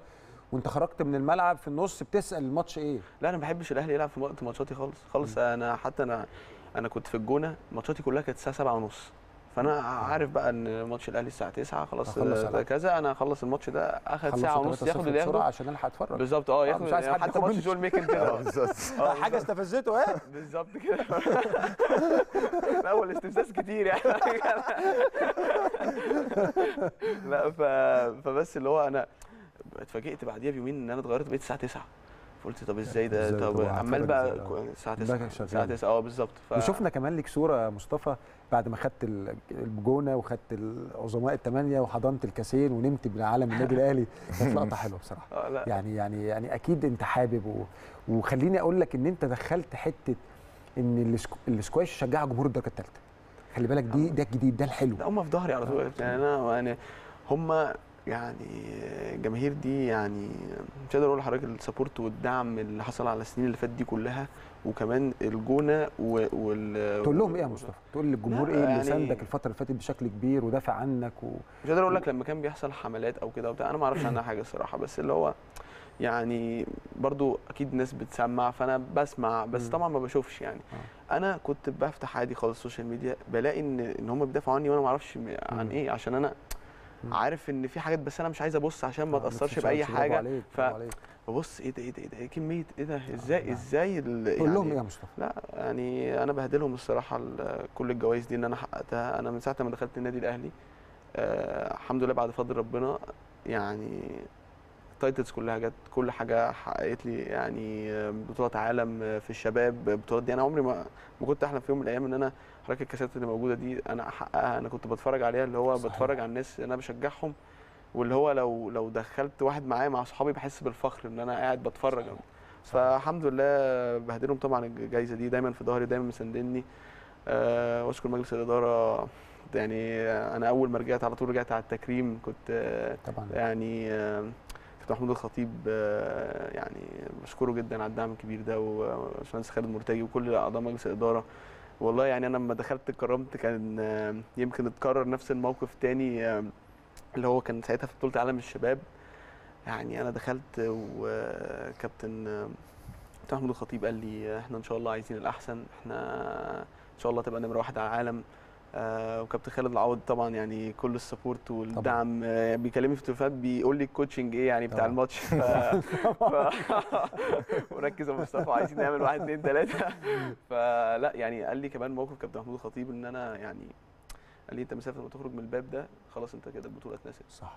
وانت خرجت من الملعب في النص بتسال الماتش ايه؟ لا انا ما بحبش الاهلي يلعب في وقت ماتشاتي خالص خالص. انا حتى انا كنت في الجونه ماتشاتي كلها كانت الساعه 7:30، فانا عارف بقى ان ماتش الاهلي الساعه 9 خلاص كذا، انا هخلص الماتش ده. اخد ساعه ونص ياخد اللي ياخده عشان الحق اتفرج بالظبط. ياخد مش عايز حد ماتش جول ميكن كده بالظبط، حاجه استفزته بالظبط كده الاول استفزاز كتير يعني لا فبس اللي هو انا اتفاجئت بعديها بيومين ان انا اتغيرت، بقيت الساعه 9. قلت طب ازاي ده؟ طب عمال بقى الساعه 9 الساعه 9 بالظبط. وشفنا كمان ليك صوره يا مصطفى بعد ما خدت الجونه وخدت العظماء الثمانيه وحضنت الكاسين ونمت بعلم النادي الاهلي، كانت لقطه حلوه بصراحه يعني اكيد انت حابب. وخليني اقول لك ان انت دخلت حته ان السكواش شجع جمهور الدرجه الثالثه، خلي بالك دي ده الجديد، ده الحلو. هم في ظهري على طول يعني، انا يعني هم يعني الجماهير دي يعني مش قادر اقول لحضرتك السبورت والدعم اللي حصل على السنين اللي فاتت دي كلها. وكمان الجونه تقول لهم ايه يا مصطفى؟ تقول للجمهور ايه اللي ساندك الفتره اللي فاتت بشكل كبير ودافع عنك مش قادر اقول لك لما كان بيحصل حملات او كده وبتاع، انا ما اعرفش عنها حاجه الصراحه، بس اللي هو يعني برضو اكيد ناس بتسمع، فانا بسمع بس طبعا ما بشوفش يعني. انا كنت بفتح عادي خالص السوشيال ميديا، بلاقي ان هم بيدافعوا عني وانا ما اعرفش عن ايه، عشان انا عارف ان في حاجات بس انا مش عايز ابص عشان ما اتاثرش باي حاجه. فبص ايه ده ايه ده ايه كميه ايه ده ازاي قول لهم ايه يا مصطفى؟ لا يعني انا بهدلهم الصراحه كل الجوائز دي ان انا حققتها. انا من ساعه ما دخلت النادي الاهلي الحمد لله بعد فضل ربنا يعني التايتلز كلها جت، كل حاجه حققت لي يعني، بطولات عالم في الشباب، بطولات دي انا عمري ما كنت احلم في يوم من الايام ان انا حركة الكاسات اللي موجوده دي انا احققها. انا كنت بتفرج عليها اللي هو صحيح. بتفرج على الناس انا بشجعهم، واللي هو لو دخلت واحد معايا مع اصحابي بحس بالفخر ان انا قاعد بتفرج. فالحمد لله بهدلهم طبعا. الجائزه دي دايما في ظهري، دايما مساندني. واشكر مجلس الاداره يعني انا اول ما رجعت على طول رجعت على التكريم، كنت طبعا يعني كابتن محمود الخطيب يعني بشكره جدا على الدعم الكبير ده، والباشمهندس خالد مرتجي وكل اعضاء مجلس الاداره. والله يعني انا لما دخلت اتكرمت، كان يمكن اتكرر نفس الموقف تاني اللي هو كان ساعتها في بطوله عالم الشباب. يعني انا دخلت وكابتن محمود الخطيب قال لي احنا ان شاء الله عايزين الاحسن، احنا ان شاء الله تبقى نمره 1 على العالم. وكابتن خالد العوض طبعا يعني كل السبورت والدعم، بيكلمني في التليفون بيقول لي الكوتشنج ايه يعني بتاع الماتش وركز يا مصطفى عايزين نعمل 1 2 3 فلا يعني قال لي كمان موقف كابتن محمود الخطيب ان انا يعني قال لي انت مسافه وتخرج من الباب ده خلاص انت كده البطوله اتنست صح،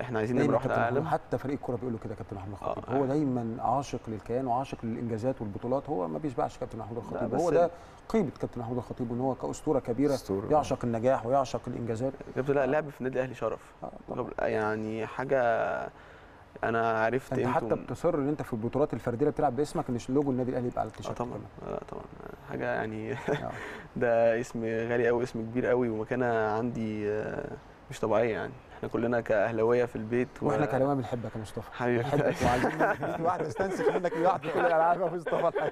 احنا عايزين نمره 1 على العالم. حتى فريق الكوره بيقول له كده كابتن محمود الخطيب، هو دايما عاشق للكيان وعاشق للانجازات والبطولات، هو ما بيشبعش كابتن محمود الخطيب، هو ده قيمه كابتن محمود الخطيب ان هو كاسطوره كبيره يعشق النجاح ويعشق الانجازات. كابتن لا لعب في النادي الاهلي شرف يعني حاجه انا عرفت انت حتى بتصر ان انت في البطولات الفرديه بتلعب باسمك، ان لوجو النادي الاهلي يبقى على التيشيرت. طبعا طبعا حاجه يعني ده اسم غالي قوي، اسم كبير قوي، ومكانه عندي مش طبيعيه يعني. احنا كلنا كاهلاويه في البيت واحنا كاهلاويه بنحبك يا مصطفى حبيبي، بنحبك وعايزين واحد يستنسخ منك واحد في كل الالعاب يا مصطفى.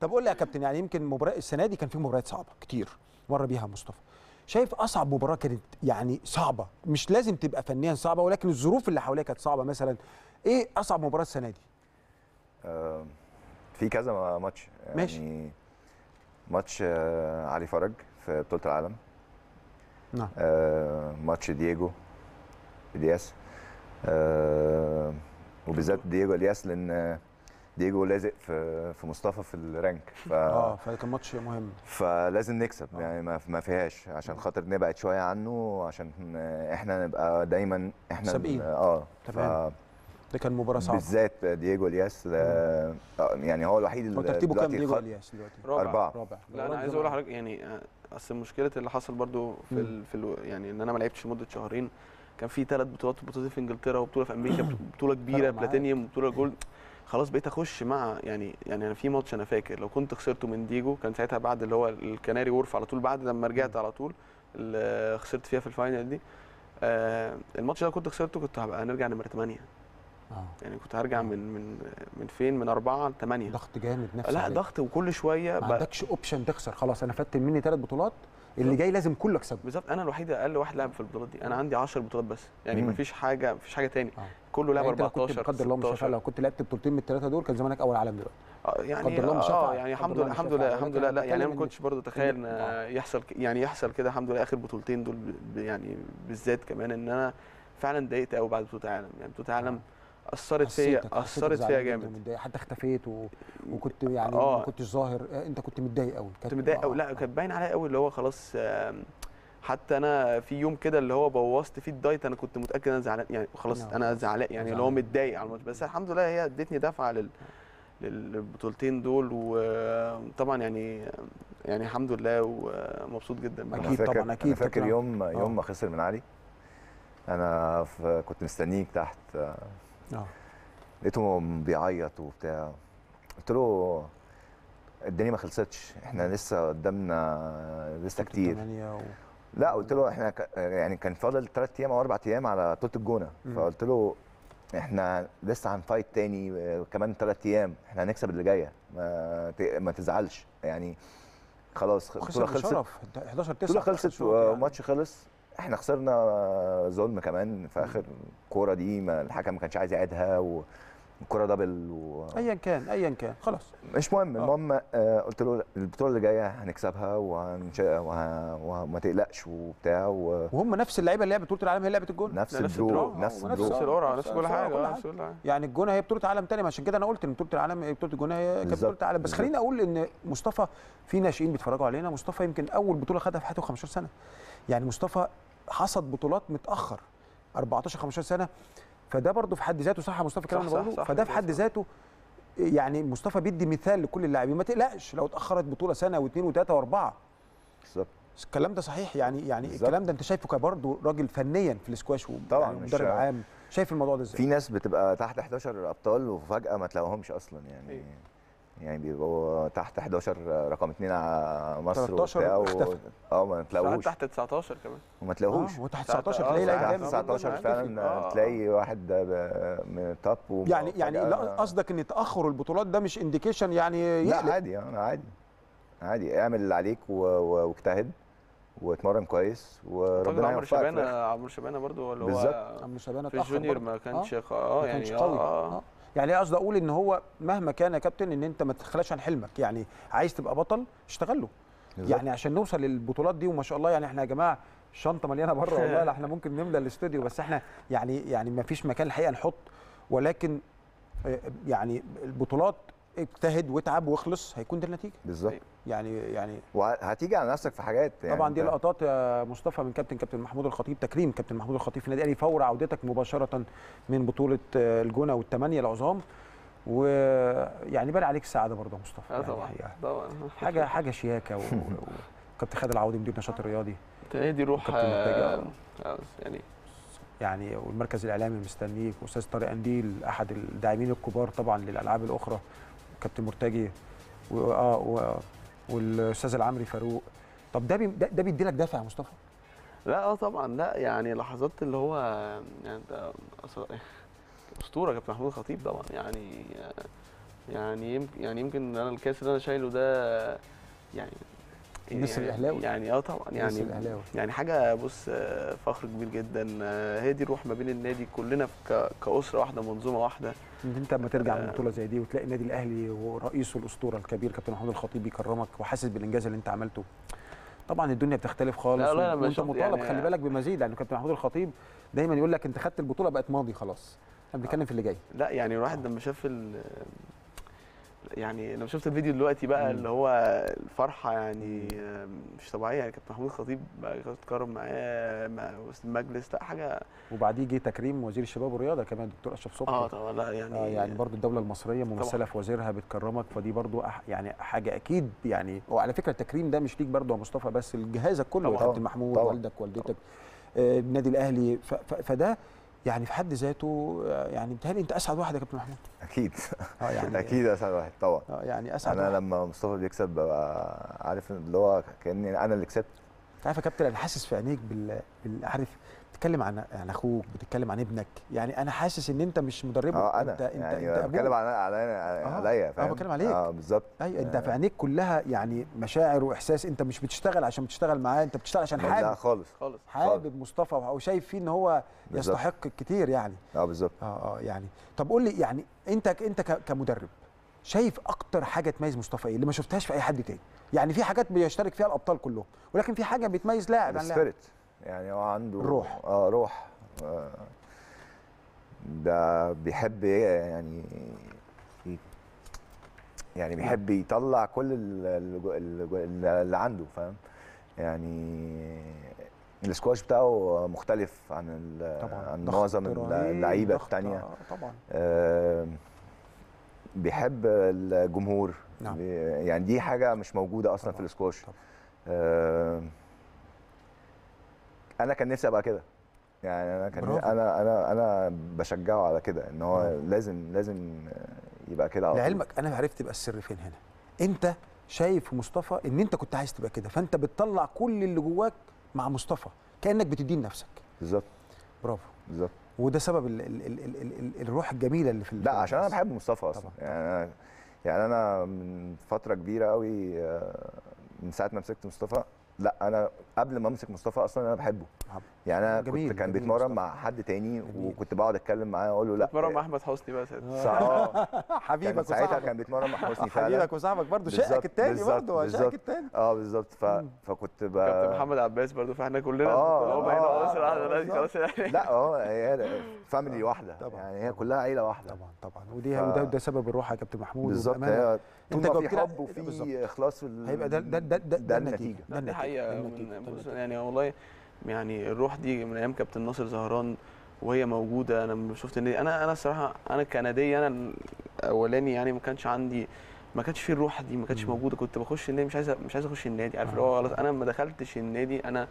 طب قول لي يا كابتن، يعني يمكن مباراه السنه دي كان في مباريات صعبه كتير مر بيها مصطفى، شايف اصعب مباراه كانت يعني صعبه، مش لازم تبقى فنيا صعبه ولكن الظروف اللي حواليها كانت صعبه، مثلا ايه اصعب مباراه السنه دي؟ في كذا ماتش يعني ماشي. ماتش علي فرج في بطوله العالم، نعم. ماتش دييغو إلياس، وبالذات دييغو إلياس لأن دييغو لازق في مصطفى في الرانك، فكان ماتش مهم فلازم نكسب يعني ما فيهاش، عشان خاطر نبعد شوية عنه، عشان احنا نبقى دايما احنا سابقين. تمام، ده كان مباراة صعبة بالذات دييغو إلياس يعني هو الوحيد اللي ترتيبه كام دييغو إلياس دلوقتي؟ رابع. لا أنا عايز أقول لحضرتك يعني أصل مشكلة اللي حصل برضو في يعني إن أنا ما لعبتش لمدة شهرين، كان في 3 بطولات، بطولتين في انجلترا وبطوله في امريكا، بطوله كبيره بلاتينيوم وبطوله جولد، خلاص بقيت اخش مع يعني انا في ماتش انا فاكر لو كنت خسرته من دييغو كان ساعتها بعد اللي هو الكناري وورف على طول، بعد لما رجعت على طول اللي خسرت فيها في الفاينل دي، الماتش ده كنت خسرته كنت هبقى هنرجع نمره 8 يعني كنت هرجع من فين، من 4 ل 8، ضغط جامد نفسي، لا عليك. ضغط وكل شويه ما عندكش اوبشن تخسر، خلاص انا فاتت مني 3 بطولات اللي جاي لازم كله اكسبه. بالظبط، انا الوحيد اقل واحد لعب في البطولات دي، انا عندي 10 بطولات بس يعني مفيش حاجه ثاني، كله لعب 14. قدر الله مش لو كنت لعبت بطولتين من الثلاثه دول كان زمانك اول عالم دلوقتي. يعني قدر الله مش يعني الحمد لله لا يعني انا ما كنتش برضه اتخيل يحصل كده، الحمد لله اخر بطولتين دول يعني بالذات كمان ان انا فعلا ضايقت قوي بعد بطوله العالم، يعني بطوله العالم اثرت فيا جامد، حتى اختفيت وكنت يعني ما كنتش ظاهر، انت كنت متضايق قوي. كنت متضايق قوي، لا كانت باين عليا قوي اللي هو خلاص، حتى انا في يوم كده اللي هو بوظت فيه الدايت، انا كنت متاكد انا زعلان يعني خلاص انا زعلان يعني اللي هو متضايق على الماتش، بس الحمد لله هي ادتني دفعه للبطولتين دول، وطبعا يعني الحمد لله ومبسوط جدا. اكيد طبعا. انا فاكر يوم ما خسر من علي انا كنت مستنيك تحت، لقيته بيعيط وبتاع، قلت له الدنيا ما خلصتش، احنا لسه قدامنا لسه كتير. لا قلت له احنا يعني كان فاضل 3 ايام او 4 ايام على بطوله الجونه، فقلت له احنا لسه هنفايت تاني كمان 3 ايام، احنا هنكسب اللي جايه، ما تزعلش يعني خلاص. البطوله خلصت 11-9 خلصت، الماتش خلص، احنا خسرنا ظلم كمان في اخر كوره دي، الحكم ما كانش عايز يعيدها والكوره دبل ايا كان خلاص مش مهم. المهم قلت له البطوله اللي جايه هنكسبها وما تقلقش وبتاع وهم نفس اللعيبه اللي لعبت بطوله العالم هي لعبه الجون، نفس الدرو نفس كل حاجه يعني. الجون هي بطوله عالم ثانيه، عشان كده انا قلت ان بطوله العالم هي بطوله الجون، هي كانت بطوله العالم. بس خليني اقول ان مصطفى في ناشئين بيتفرجوا علينا، مصطفى يمكن اول بطوله خدها في حياته 15 سنه يعني، مصطفى حصد بطولات متاخر 14 15 سنه، فده برضه في حد ذاته صح يا مصطفى الكلام اللي بقوله، فده في حد ذاته يعني مصطفى بيدي مثال لكل اللاعبين، ما تقلقش لو اتاخرت بطوله سنه واثنين وثلاثه واربعه. بالظبط الكلام ده صحيح يعني بالزبط. الكلام ده انت شايفه كبرضه راجل فنيا في الاسكواش طبعا يعني مدرب عام، شايف الموضوع ده ازاي؟ في ناس بتبقى تحت 11 ابطال وفجاه ما تلاقوهمش اصلا يعني يعني بيبقوا تحت 11 رقم 2 على مصر 13 اختفى ما تلاقوش تحت 19 كمان وما تلاقوش وتحت 19 تلاقي لاعب 19 فعلا تلاقي واحد من طب يعني قصدك ان تاخر البطولات ده مش انديكيشن يعني لا عادي عادي اعمل اللي عليك واجتهد واتمرن كويس وربنا يوفقك. عمرو شبانه برضو اللي هو في الجونيور ما كانش يعني قصدي اقول ان هو مهما كان يا كابتن ان انت ما تتخلاش عن حلمك، يعني عايز تبقى بطل اشتغل له يعني عشان نوصل للبطولات دي. وما شاء الله يعني احنا يا جماعه الشنطه مليانه بره والله احنا ممكن نملى الاستوديو بس احنا يعني ما فيش مكان الحقيقه نحط، ولكن يعني البطولات اجتهد واتعب واخلص هيكون ده النتيجه بالظبط يعني وهتيجي على نفسك في حاجات يعني طبعا. دي لقطات يا مصطفى من كابتن محمود الخطيب، تكريم كابتن محمود الخطيب في النادي الاهلي فور عودتك مباشره من بطوله الجونه والثمانيه العظام، ويعني بان عليك السعاده برضه يا مصطفى طبعا حاجه شياكه وكابتن خالد العوضي مدير النشاط الرياضي دي روح يعني والمركز الاعلامي مستنيك، واستاذ طارق انديل احد الداعمين الكبار طبعا للالعاب الاخرى، كابتن مرتجي والاستاذ العمري فاروق. طب ده بيدي لك دافع يا مصطفى؟ لا طبعا لا يعني لحظات اللي هو يعني اسطوره كابتن محمود الخطيب طبعا يعني يمكن انا الكاس اللي انا شايله ده يعني مصر الاهلاوي يعني طبعا يعني حاجه بص فخر كبير جدا. هي دي الروح ما بين النادي كلنا كاسره واحده منظومه واحده. انت لما ترجع من بطوله زي دي وتلاقي النادي الاهلي ورئيسه الاسطوره الكبير كابتن محمود الخطيب بيكرمك وحاسس بالانجاز اللي انت عملته طبعا الدنيا بتختلف خالص. لا وانت مطالب خلي بالك بمزيد، لانه كابتن محمود الخطيب دايما يقول لك انت خدت البطوله بقت ماضي خلاص احنا بنتكلم في اللي جاي. لا يعني الواحد لما شاف يعني لما شفت الفيديو دلوقتي بقى اللي هو الفرحه يعني مش طبيعيه. يعني كابتن محمود الخطيب اتكرم معاه وسط المجلس، لا حاجه. وبعديه جه تكريم وزير الشباب والرياضه كمان الدكتور اشرف صبحي طبعا. لا يعني برضو الدوله المصريه ممثله في وزيرها بتكرمك، فدي برضو يعني حاجه اكيد يعني. وعلى فكره التكريم ده مش ليك برضو يا مصطفى بس، لجهازك كله كابتن محمود والدك والدتك النادي الاهلي فده يعني في حد ذاته يعني بتهيألي انت اسعد واحد يا كابتن محمود. اكيد يعني اكيد اسعد واحد طبعا يعني اسعد انا واحد. لما مصطفى بيكسب ببقى عارف اللي هو كاني انا اللي كسبت. انت عارف يا كابتن انا حاسس في عينيك عارف بتتكلم عن اخوك، بتتكلم عن ابنك، يعني انا حاسس ان انت مش مدربه انا انت بتكلم عليا فاهم؟ بتكلم عليك بالظبط. ايوه انت في عينيك كلها يعني مشاعر واحساس. انت مش بتشتغل عشان بتشتغل معاه، انت بتشتغل عشان حابب. لا خالص حابب مصطفى او شايف فيه ان هو يستحق الكتير يعني. بالظبط يعني. طب قول لي يعني انت كمدرب شايف اكتر حاجه تميز مصطفى ايه اللي ما شفتهاش في اي حد تاني؟ يعني في حاجات بيشترك فيها الابطال كلهم، ولكن في حاجه بتميز لاعب عن لاعب. يعني هو عنده روح روح ده بيحب يعني بيحب يطلع كل اللي عنده فاهم. يعني السكواش بتاعه مختلف عن معظم اللعيبه الثانيه طبعا. بيحب الجمهور يعني دي حاجه مش موجوده اصلا في السكواش. انا كان نفسي ابقى كده يعني. انا كان انا بشجعه على كده ان هو لازم يبقى كده. لعلمك انا عرفت بقى السر فين هنا. انت شايف في مصطفى ان انت كنت عايز تبقى كده، فانت بتطلع كل اللي جواك مع مصطفى كانك بتدين نفسك. بالظبط برافو بالظبط. وده سبب ال الروح الجميله اللي في لا عشان انا بحب مصطفى اصلا يعني انا من فتره كبيره قوي من ساعه ما مسكت مصطفى. لا انا قبل ما امسك مصطفى اصلا انا بحبه يعني انا كان بيتمرن مع حد تاني وكنت بقعد اتكلم معاه اقول له لا بتمرن مع احمد حسني بقى حبيبك وصاحبك. ساعتها كان بيتمرن مع حسني فعلا حبيبك وصاحبك برضه شقك التاني برضه شقك التاني بالظبط. فكنت كابتن محمد عباس برضه فاحنا كلنا خلاص لا هي فاميلي واحده يعني هي كلها عيله واحده طبعا وده سبب الروح يا كابتن محمود بالظبط. انت في حب وفي اخلاص هيبقى ده النتيجه يعني والله. يعني الروح دي من ايام كابتن ناصر زهران وهي موجوده. انا لما شفت النادي انا الصراحه انا كندي انا الاولاني يعني ما كانش في الروح دي ما كانتش موجوده. كنت بخش النادي مش عايز اخش النادي عارف اللي هو خلاص. انا ما دخلتش النادي انا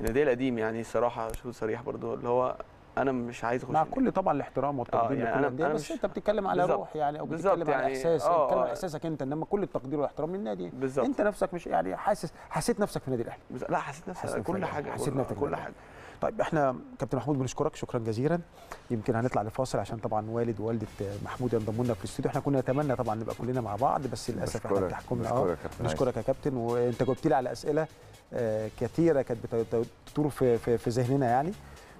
النادي القديم يعني الصراحه صريح برضو اللي هو انا مش عايز اخش مع كل طبعا الاحترام والتقدير يعني لكل بس انت بتتكلم على روح يعني او بتتكلم يعني على احساس بتتكلم على احساسك انت، انما كل التقدير والاحترام للنادي بالزبط. انت نفسك مش يعني حاسس حسيت نفسك في النادي الاهلي؟ لا حسيت نفسك كل حاجه، حسيت نفسك كل حاجه. طيب احنا كابتن محمود بنشكرك شكرا جزيلا، يمكن هنطلع لفاصل عشان طبعا والد ووالده محمود ينضموا لنا في الاستوديو، احنا كنا نتمنى طبعا نبقى كلنا مع بعض بس للاسف احنا تحكمنا. بنشكرك يا كابتن، وانت جاوبت لي على اسئله كثيره كانت بتدور في ذهننا يعني،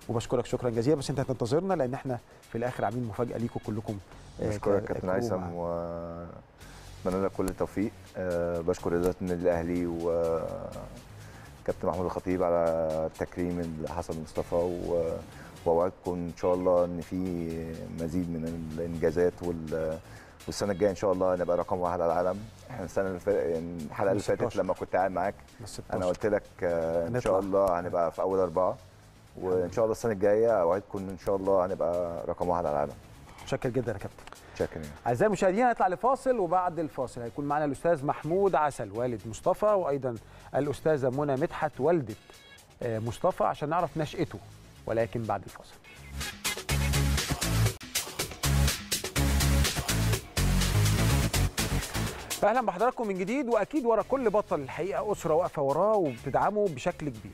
وبشكرك شكرا جزيلا، بس انت هتنتظرنا لان احنا في الاخر عاملين مفاجاه ليكم كلكم. بشكرك كابتن هيثم واتمنى لك كل التوفيق. بشكر اداره النادي الاهلي وكابتن محمود الخطيب على التكريم اللي حصل لمصطفى، واوعدكم ان شاء الله ان في مزيد من الانجازات والسنه الجايه ان شاء الله نبقى رقم واحد على العالم. احنا السنه الحلقه اللي فاتت لما كنت قاعد معاك انا قلت لك ان شاء الله هنبقى في اول 4، وان شاء الله السنه الجايه اوعدكم ان شاء الله هنبقى رقم واحد على العالم. متشكر جدا يا كابتن. متشكر. اعزائي المشاهدين هنطلع لفاصل، وبعد الفاصل هيكون معنا الاستاذ محمود عسل والد مصطفى، وايضا الاستاذه منى مدحت والده مصطفى، عشان نعرف نشأته، ولكن بعد الفاصل. اهلا بحضراتكم من جديد، واكيد ورا كل بطل الحقيقه اسره واقفه وراه وبتدعمه بشكل كبير،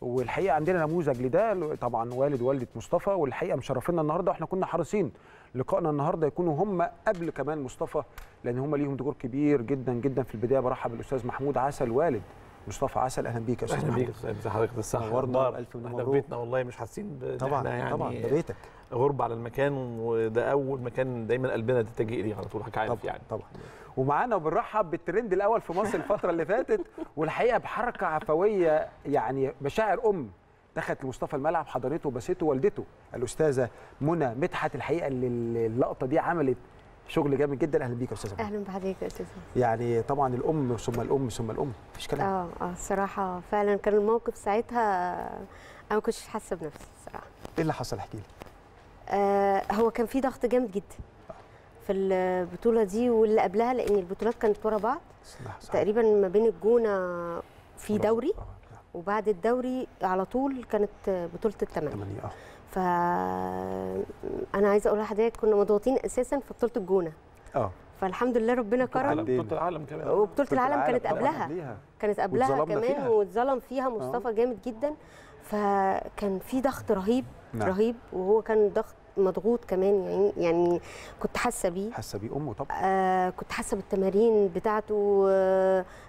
والحقيقه عندنا نموذج لده طبعا والد والده مصطفى، والحقيقه مشرفينا النهارده، واحنا كنا حريصين لقائنا النهارده يكونوا هم قبل كمان مصطفى لان هم ليهم دور كبير جدا جدا. في البدايه برحب بالاستاذ محمود عسل والد مصطفى عسل، اهلا بيك يا استاذ محمود. اهلا بيك ازي حضرتك، الصحه والنور. الف مبروك. احنا في بيتنا والله مش حاسين طبعا يعني طبعا ده بيتك، غربه على المكان، وده اول مكان دايما قلبنا تتجه ليه على طول حضرتك عارف يعني طبعا. ومعانا وبنرحب بالترند الاول في مصر الفتره اللي فاتت، والحقيقه بحركه عفويه يعني مشاعر ام دخلت لمصطفى الملعب حضنته وبسته والدته الاستاذه منى مدحت. الحقيقه اللقطه دي عملت شغل جامد جدا. اهلا بيك يا استاذه منى. اهلا بحضرتك يا استاذ. يعني طبعا الام ثم الام ثم الام، مفيش كلام. الصراحه فعلا كان الموقف ساعتها انا ما كنتش حاسه بنفسي الصراحه. ايه اللي حصل؟ احكي لي. هو كان في ضغط جامد جدا في البطوله دي واللي قبلها، لان البطولات كانت ورا بعض تقريبا ما بين الجونه في دوري وبعد الدوري على طول كانت بطوله الثمانيه. فانا عايزه اقول لحضرتك كنا مضغوطين اساسا في بطوله الجونه. فالحمد لله ربنا كرم. بطوله العالم كمان، وبطوله العالم كانت قبلها، كانت قبلها كمان واتظلم فيها مصطفى جامد جدا. فكان في ضغط رهيب رهيب، وهو كان ضغط مضغوط كمان يعني كنت حاسه بيه. حاسه بيه امه طبعا. كنت حاسه بالتمارين بتاعته،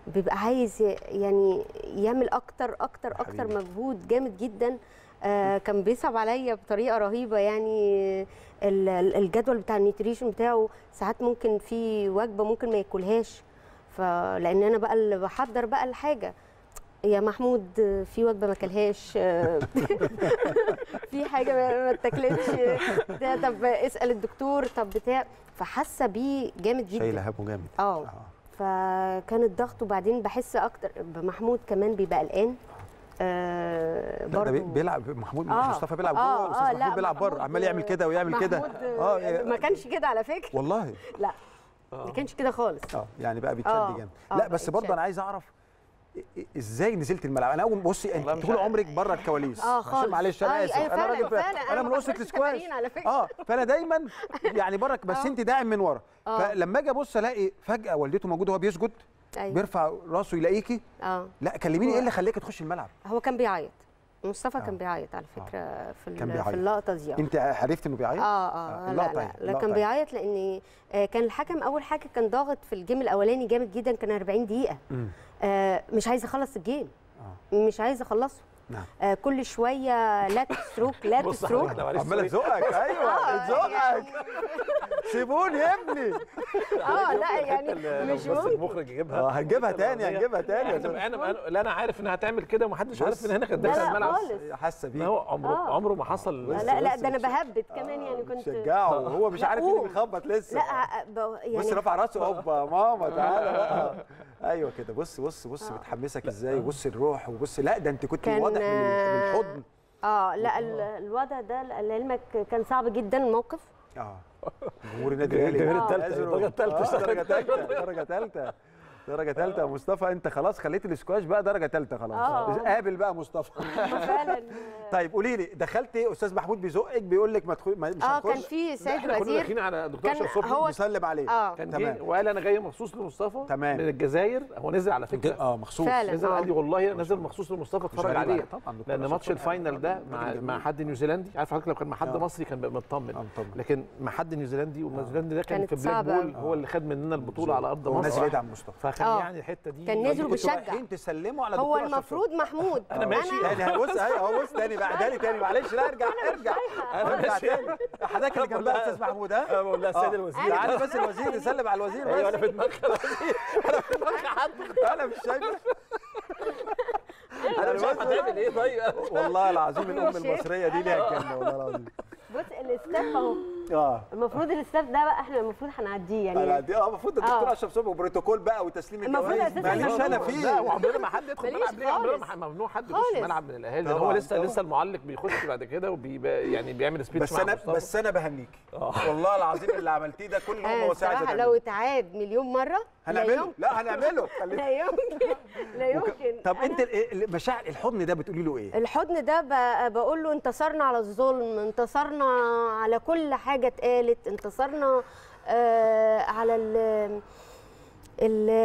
بيبقى عايز يعني يعمل اكتر مجهود جامد جدا. كان بيصعب عليا بطريقه رهيبه يعني. الجدول بتاع النيوتريشن بتاعه ساعات ممكن في وجبه ممكن ما ياكلهاش، فلان انا بقى اللي بحضر بقى الحاجه. يا محمود في وجبه ما اكلهاش، في حاجه ما اتاكلتش، طب اسال الدكتور، طب بتاع. فحاسه بيه جامد جدا، شايله هبه جامد. فكان الضغط. وبعدين بحس اكتر بمحمود كمان، بيبقى قلقان برضه. بيلعب محمود مصطفى بيلعب جوه، استاذ محمود بيلعب بره، عمال يعمل كده ويعمل كده. ما كانش كده على فكره والله. لا ما كانش كده خالص. يعني بقى بيتشد جامد. لا بس برضه انا عايز اعرف ازاي نزلت الملعب؟ انا اول بصي انت طول عمرك بره الكواليس. خالص معلش انا اسف. انا راجل فعلا، انا من اسره الاسكواش. فانا دايما يعني بره، بس انت داعم من ورا. فلما اجي ابص الاقي فجاه والدته موجوده وهو بيسجد، بيرفع راسه يلاقيكي. لا كلميني ايه اللي خلاكي تخشي الملعب؟ هو كان بيعيط مصطفى، كان بيعيط على فكره. في اللقطه دي انت عرفت انه بيعيط؟ اللقطه لا كان بيعيط لان كان الحكم اول حاجه كان ضاغط في الجيم الاولاني جامد جدا، كان 40 دقيقه. مش عايز اخلص الجيم، مش عايز اخلصه. كل شويه لات ستروك عماله تزقك. ايوه تزقك، سيبوني يا ابني. لا يعني مش بس المخرج يجيبها. هنجيبها تاني. انا عارف انها هتعمل كده ومحدش عارف من هنا كانت داخله الملعب. حاسه بيه عمره ما حصل. لا ده انا بهبت كمان يعني، كنت شجعه وهو مش عارف مين بيخبط لسه. لا يعني بص رفع راسه، هوبا ماما تعالى. ايوه كده. بص بتحمسك ازاي، بص الروح، وبص لا ده انت كنت واضح من الحضن. لا الوضع ده لعلمك كان صعب جدا الموقف. جمهور النادي الاهلي درجه ثالثه درجه ثالثه يا مصطفى، انت خلاص خليت الاسكواش بقى درجه ثالثه خلاص. قابل بقى مصطفى فعلا. طيب قولي لي دخلت ايه؟ استاذ محمود بيزقك بيقول لك ما تخش؟ كان في سيد وزير كنا على الدكتور اشرف صبحي مسلم عليه تمام، وقال انا جاي مخصوص لمصطفى من الجزائر. هو نزل على فكره مخصوص، نزل قال لي والله نزل مخصوص لمصطفى اتفرج عليه، لان ماتش الفاينل ده مع حد نيوزيلندي، عارف حضرتك لو كان مع حد مصري كان مطمن، لكن مع حد نيوزيلندي، ونيوزيلندي ده كان في بلاك بول هو اللي خد مننا البطوله على ارض مصر، فكان يعني الحته دي كان نزلوا بيشجع. هو المفروض محمود انا ماشي، بص اهو تاني بعدالي تاني، معلش لا ارجع انا ماشي حضرتك اللي جنبها استاذ محمود. ها انا بقول لها السيد الوزير تعالى بس الوزير يسلم على الوزير بس. انا في دماغي الوزير، انا في دماغي حد، انا مش شايفه، انا مش عارف هتعمل ايه. طيب والله العظيم الام المصريه دي ليها كلمه والله العظيم. بص الاستاف اهو، المفروض الاستاف ده بقى احنا المفروض هنعديه، يعني هنعديه المفروض الدكتور اشرف صبحي وبروتوكول بقى وتسليم الجوائز، ماليش انا فيه، وعمرنا ما حد يدخل ملعب ليه، عمرنا ممنوع حد يخش ملعب من الاهلي، هو لسه المعلق بيخش بعد كده وبيبقى يعني بيعمل سبيتش. بس انا بهنيكي والله العظيم اللي عملتيه ده كل يوم مساعده، لو اتعاد مليون مره هنعمله، لا هنعمله، لا يمكن لا يمكن. طب انت مشاعر الحضن ده بتقولي له ايه؟ الحضن ده بقول له انتصرنا على الظلم، انتصرنا على كل حاجه اتقالت، انتصرنا على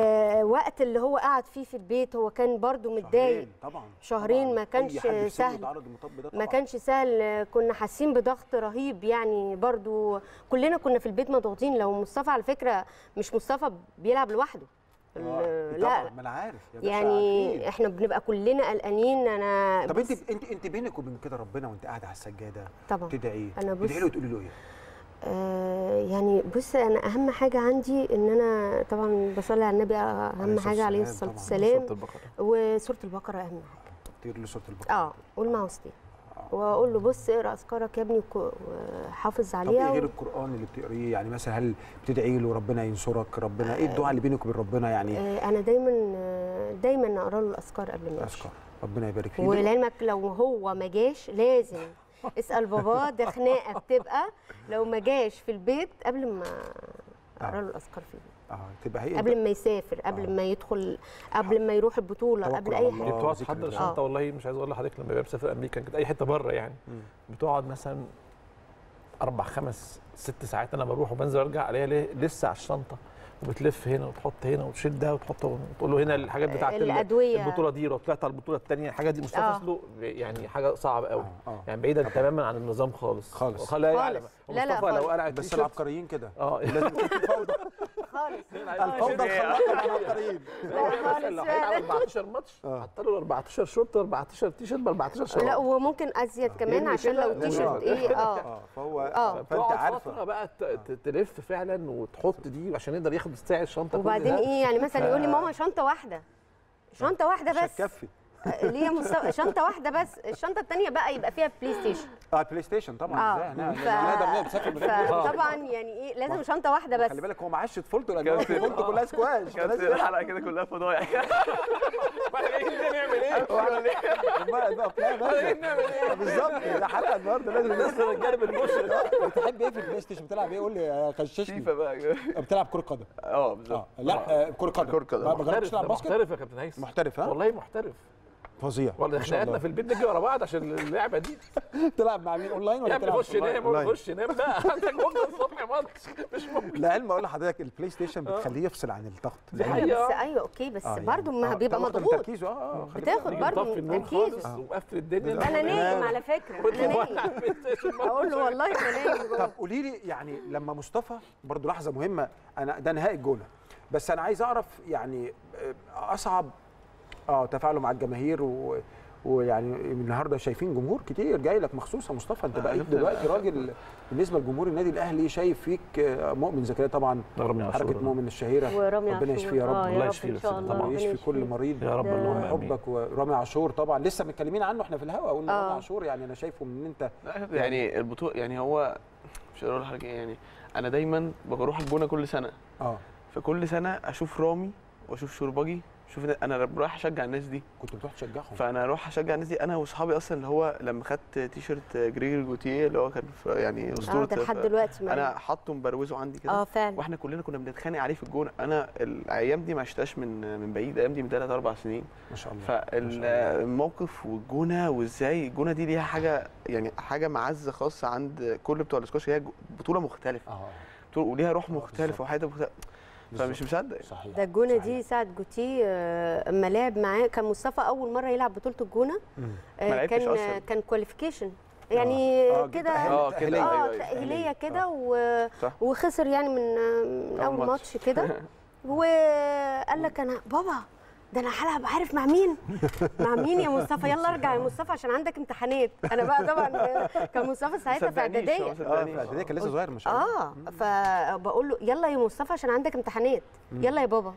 الوقت اللي هو قعد فيه في البيت، هو كان برضو متضايق شهرين، ما كانش سهل، ما كانش سهل، كنا حاسين بضغط رهيب يعني، برضو كلنا كنا في البيت مضغوطين. لو مصطفى على فكره مش مصطفى بيلعب لوحده، لا ما انا عارف يعني احنا بنبقى كلنا قلقانين. انا طب انت بينك وبين كده ربنا وانت قاعده على السجاده طبعا تدعيه، تدعي له وتقولي له ايه؟ يعني بص انا اهم حاجه عندي ان انا طبعا بصلي على النبي اهم حاجه عليه الصلاه والسلام، وسوره البقره اهم حاجه، تقري له سوره البقره والمعوذتين، واقول له بص اقرا اذكارك يا ابني وحافظ عليها. طب غير القران اللي بتقريه يعني، مثلا هل بتدعي له ربنا ينصرك ربنا ايه الدعاء اللي بينك وبين ربنا يعني؟ انا دايما اقرا له الاذكار قبل ما يجي، ربنا يبارك فيه. ولعلمك لو هو ما جاش لازم اسال بابا، ده خناقه بتبقى لو ما جاش في البيت قبل ما اقرا له الاذكار في البيت، تبقى هي قبل ما يسافر، قبل ما يدخل، قبل ما يروح البطوله، قبل اي حاجه بتقعد تحضر الشنطه. والله مش عايز اقول لحضرتك لما بسافر امريكا كده اي حته بره يعني بتقعد مثلا 4 5 6 ساعات، انا بروح وبنزل ارجع عليها ليه لسه على الشنطه، وبتلف هنا وتحط هنا وتشيل ده وتحط وتقول له هنا الحاجات بتاعت الادويه البطوله دي، لو طلعت على البطوله الثانيه الحاجات دي مصطفى اصله يعني حاجه صعبه قوي يعني بعيدا تماما عن النظام خالص لا مصطفى لو قلعت بس العبقريين كده لازم فوضى خالص، الفوضى الخلاقه العبقريين. لو هيلعب 14 ماتش حط له 14 شورت 14 تيشيرت ب 14 شورت، لا وممكن ازيد كمان عشان لو التيشيرت ايه فهو فانت عارفه بقى تلف فعلا وتحط دي عشان يقدر ياخد ساعه الشنطه. وبعدين ايه يعني مثلا يقول لي ماما شنطه واحده بس مش هتكفي ليه يا مصطفى؟ شنطه واحده بس، الشنطه الثانيه بقى يبقى فيها بلاي ستيشن. البلاي ستيشن طبعا ازاي احنا بنسافر من غير طبعا يعني ايه لازم شنطه واحده بس. خلي بالك هو ما عادش طفولته، لان طفولته كلها سكواش، كانت الحلقه كده كلها فضايح. احنا جايين نعمل ايه؟ امال بقى جايين نعمل ايه؟ بالظبط ده حلقه النهارده لازم الناس تجرب المشرف. بتحب ايه في البلاي ستيشن؟ بتلعب ايه؟ قول لي غششني. فيفا بقى. بتلعب كره قدم. بالظبط. لا كره قدم. ما جربتش تلعب باسكت؟ محترف يا كابتن هيثم. محترف والله محترف. فظيع والله، احنا قعدنا في البيت نجري ورا بعض عشان اللعبه دي. تلعب مع مين اونلاين ولا بتلعب؟ خش نام بقى، عندك بكره الصبح ماتش مش ممكن. لعلم اقول لحضرتك البلاي ستيشن بتخليه يفصل عن الضغط دي حقيقة. بس ايوه اوكي بس برضه ما بيبقى مضغوط تركيزه بتاخد برضه تركيزه وقفل الدنيا. انا نايم على فكره، اقول له والله انا نايم. طب قولي لي يعني لما مصطفى برضه لحظه مهمه، انا ده نهائي الجوله بس انا عايز اعرف يعني اصعب تفاعله مع الجماهير ويعني النهارده شايفين جمهور كتير جاي لك مخصوص يا مصطفى، انت بقيت دلوقتي راجل بالنسبه لجمهور النادي الاهلي، شايف فيك مؤمن زكريا طبعا حركه مؤمن الشهيره، ربنا يشفيه يا رب الله يشفيه طبعا ويشفي كل مريض يا رب اللهم امين. حبك ورامي عاشور طبعا لسه متكلمين عنه احنا في الهوا، قلنا رامي عاشور يعني انا شايفه من انت يعني البطوله يعني هو مش هقول لحضرتك يعني انا دايما بروح الجونه كل سنه فكل سنه اشوف رامي واشوف شورباجي شوف انا رايح اشجع الناس دي. كنت بتروح تشجعهم؟ فانا اروح اشجع الناس دي انا واصحابي اصلا، اللي هو لما خدت تيشيرت جريجوري جوتيه اللي هو كان يعني اسطوره ده لحد دلوقتي انا حاطه مبروزه عندي كده. فعلا. واحنا كلنا كنا بنتخانق عليه في الجون. انا الايام دي ما عشتهاش من بعيد، الايام دي من 3 4 سنين ما شاء الله. فالموقف والجونه وازاي الجونه دي ليها حاجه، يعني حاجه معزه خاصه عند كل بتوع الاسكواش، هي بطوله مختلفه وليها روح مختلفه وحياه مختلفه. فمش مصدق ده الجونه دي ساعه جوتيه اما لعب معاه كان مصطفى اول مره يلعب بطوله الجونه. كان كواليفيكيشن يعني كده تأهيليه كده، وخسر يعني من اول ماتش كده. وقال لك انا بابا ده انا هلعب عارف مع مين؟ مع مين يا مصطفى؟ يلا ارجع يا مصطفى عشان عندك امتحانات. انا بقى طبعا كان مصطفى ساعتها في اعداديه، كان لسه صغير مش عارف. فبقول له يلا يا مصطفى عشان عندك امتحانات، يلا يا بابا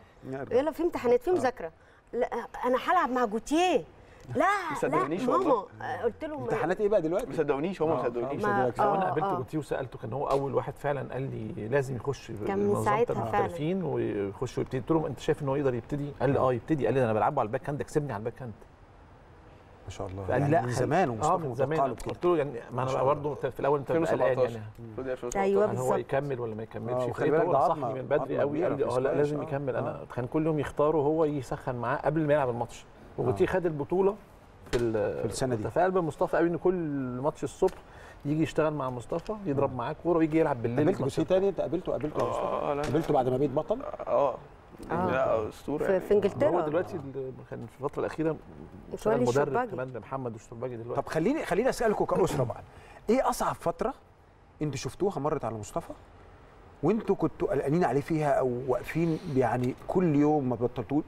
يلا في امتحانات في مذاكره. لا انا هلعب مع جوتيه. لا ماما قلت له امتحانات ايه بقى دلوقتي؟ ما صدقونيش، هما ما صدقونيش. انا قابلت جوتيه وسالته، كان هو اول واحد فعلا قال لي لازم يخش منظمه المحترفين ويخش ويبتدي. قلت له انت شايف ان هو يقدر يبتدي؟ قال لي يبتدي. قال لي انا بلعبه على الباك هاند، اكسبني على الباك هاند. ما شاء الله. فقال يعني لا من زمان ومصطفى متوقع له كده. قلت له يعني ما انا برضه في الاول انت قلقان يعني ايوه بالظبط هو يكمل ولا ما يكملش. وخلي بالك ده صحي من بدري قوي، قال لي لا لازم يكمل. انا كان كل يوم يختاره هو يسخن معاه قبل ما يلعب الماتش. وجوتيه خد البطوله في السنه دي. فقال مصطفى قوي ان كل ماتش الصبح يجي يشتغل مع مصطفى، يضرب معاه كوره ويجي يلعب بالليل. قابلت جوتيه تاني؟ انت قابلته يا مصطفى؟ قابلته بعد ما بقيت بطل؟ لا اسطوره في انجلترا. هو دلوقتي كان في الفتره الاخيره مدرب كمان لمحمد الشرباجي دلوقتي. طب خليني اسالكم كاسره بقى، ايه اصعب فتره انتوا شفتوها مرت على مصطفى وانتوا كنتوا قلقانين عليه فيها او واقفين يعني كل يوم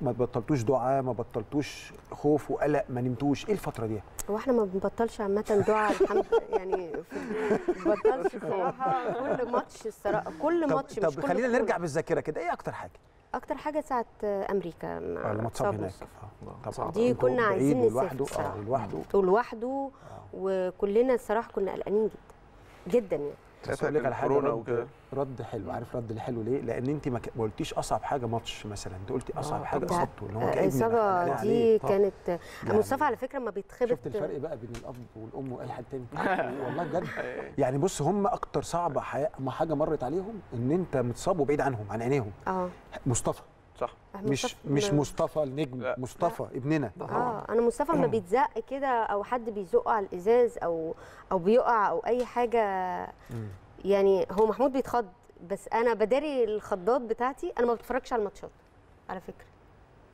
ما بطلتوش دعاء، ما بطلتوش خوف وقلق، ما نمتوش؟ ايه الفتره دي؟ هو احنا ما بنبطلش عامه دعاء الحمد يعني ما بنبطلش بصراحه. كل ماتش الصراحه كل ماتش. طب خلينا نرجع بالذاكره كده، ايه اكتر حاجه؟ اكتر حاجه ساعه امريكا لما اتصاب هناك طبعا دي كنا عايزين نسافر لوحده وكلنا الصراحه كنا قلقانين جدا يعني. بس اقول لك على حاجه، رد حلو. عارف رد الحلو ليه؟ لان انت ما قلتيش اصعب حاجه ماتش مثلا، انت قلتي اصعب حاجه اصابته اللي هو جايبني. الاصابه دي كانت مصطفى على فكره ما بيتخبط. شفت الفرق بقى بين الاب والام واي حد تاني؟ والله بجد يعني. بص هم اكتر صعبه حاجه مرت عليهم ان انت متصاب وبعيد عنهم عن عينيهم. مصطفى صح، مش مصطفى النجم، مصطفى ابننا. انا مصطفى ما بيتزق كده او حد بيزقه على الازاز او بيقع او اي حاجه يعني. هو محمود بيتخض بس انا بداري الخضات بتاعتي. انا ما بتفرجش على الماتشات على فكره.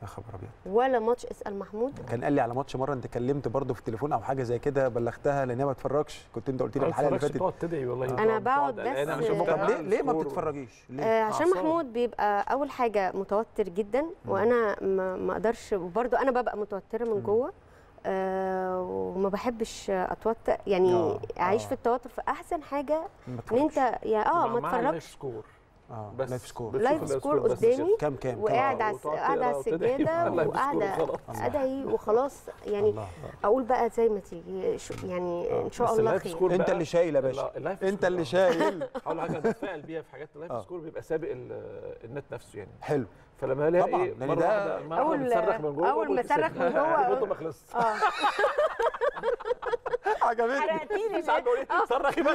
يا خبر ابيض. ولا ماتش. اسال محمود. كان قال لي على ماتش مره انت كلمت برضه في التليفون او حاجه زي كده بلغتها لان انا ما بتفرجش. كنت انت قلت لي الحلقه اللي فاتت بتقعد تدعي والله. انا بقعد بس. أنا مش ليه ما بتتفرجيش؟ عشان محمود بيبقى اول حاجه متوتر جدا وانا ما اقدرش، وبرده انا ببقى متوتره من جوه وما بحبش اتوتر يعني. اعيش في التوتر. فاحسن حاجه ان انت يا ما تتفرجش. بس لايف سكور قدامي كام وقاعد على السجاده وقاعده ادعي وخلاص يعني. اقول بقى زي ما تيجي يعني ان شاء الله خير. انت اللي شايل يا باشا، انت اللي شايل. اول حاجه بتفائل بيها في حاجات اللايف سكور بيبقى سابق النت نفسه يعني. حلو. فلما الاقي طبعا ده اول ما صرخ من جوه قلت ما خلصت. عجبتني. حرقتيني. ساعات بقول ايه صرخي بقى.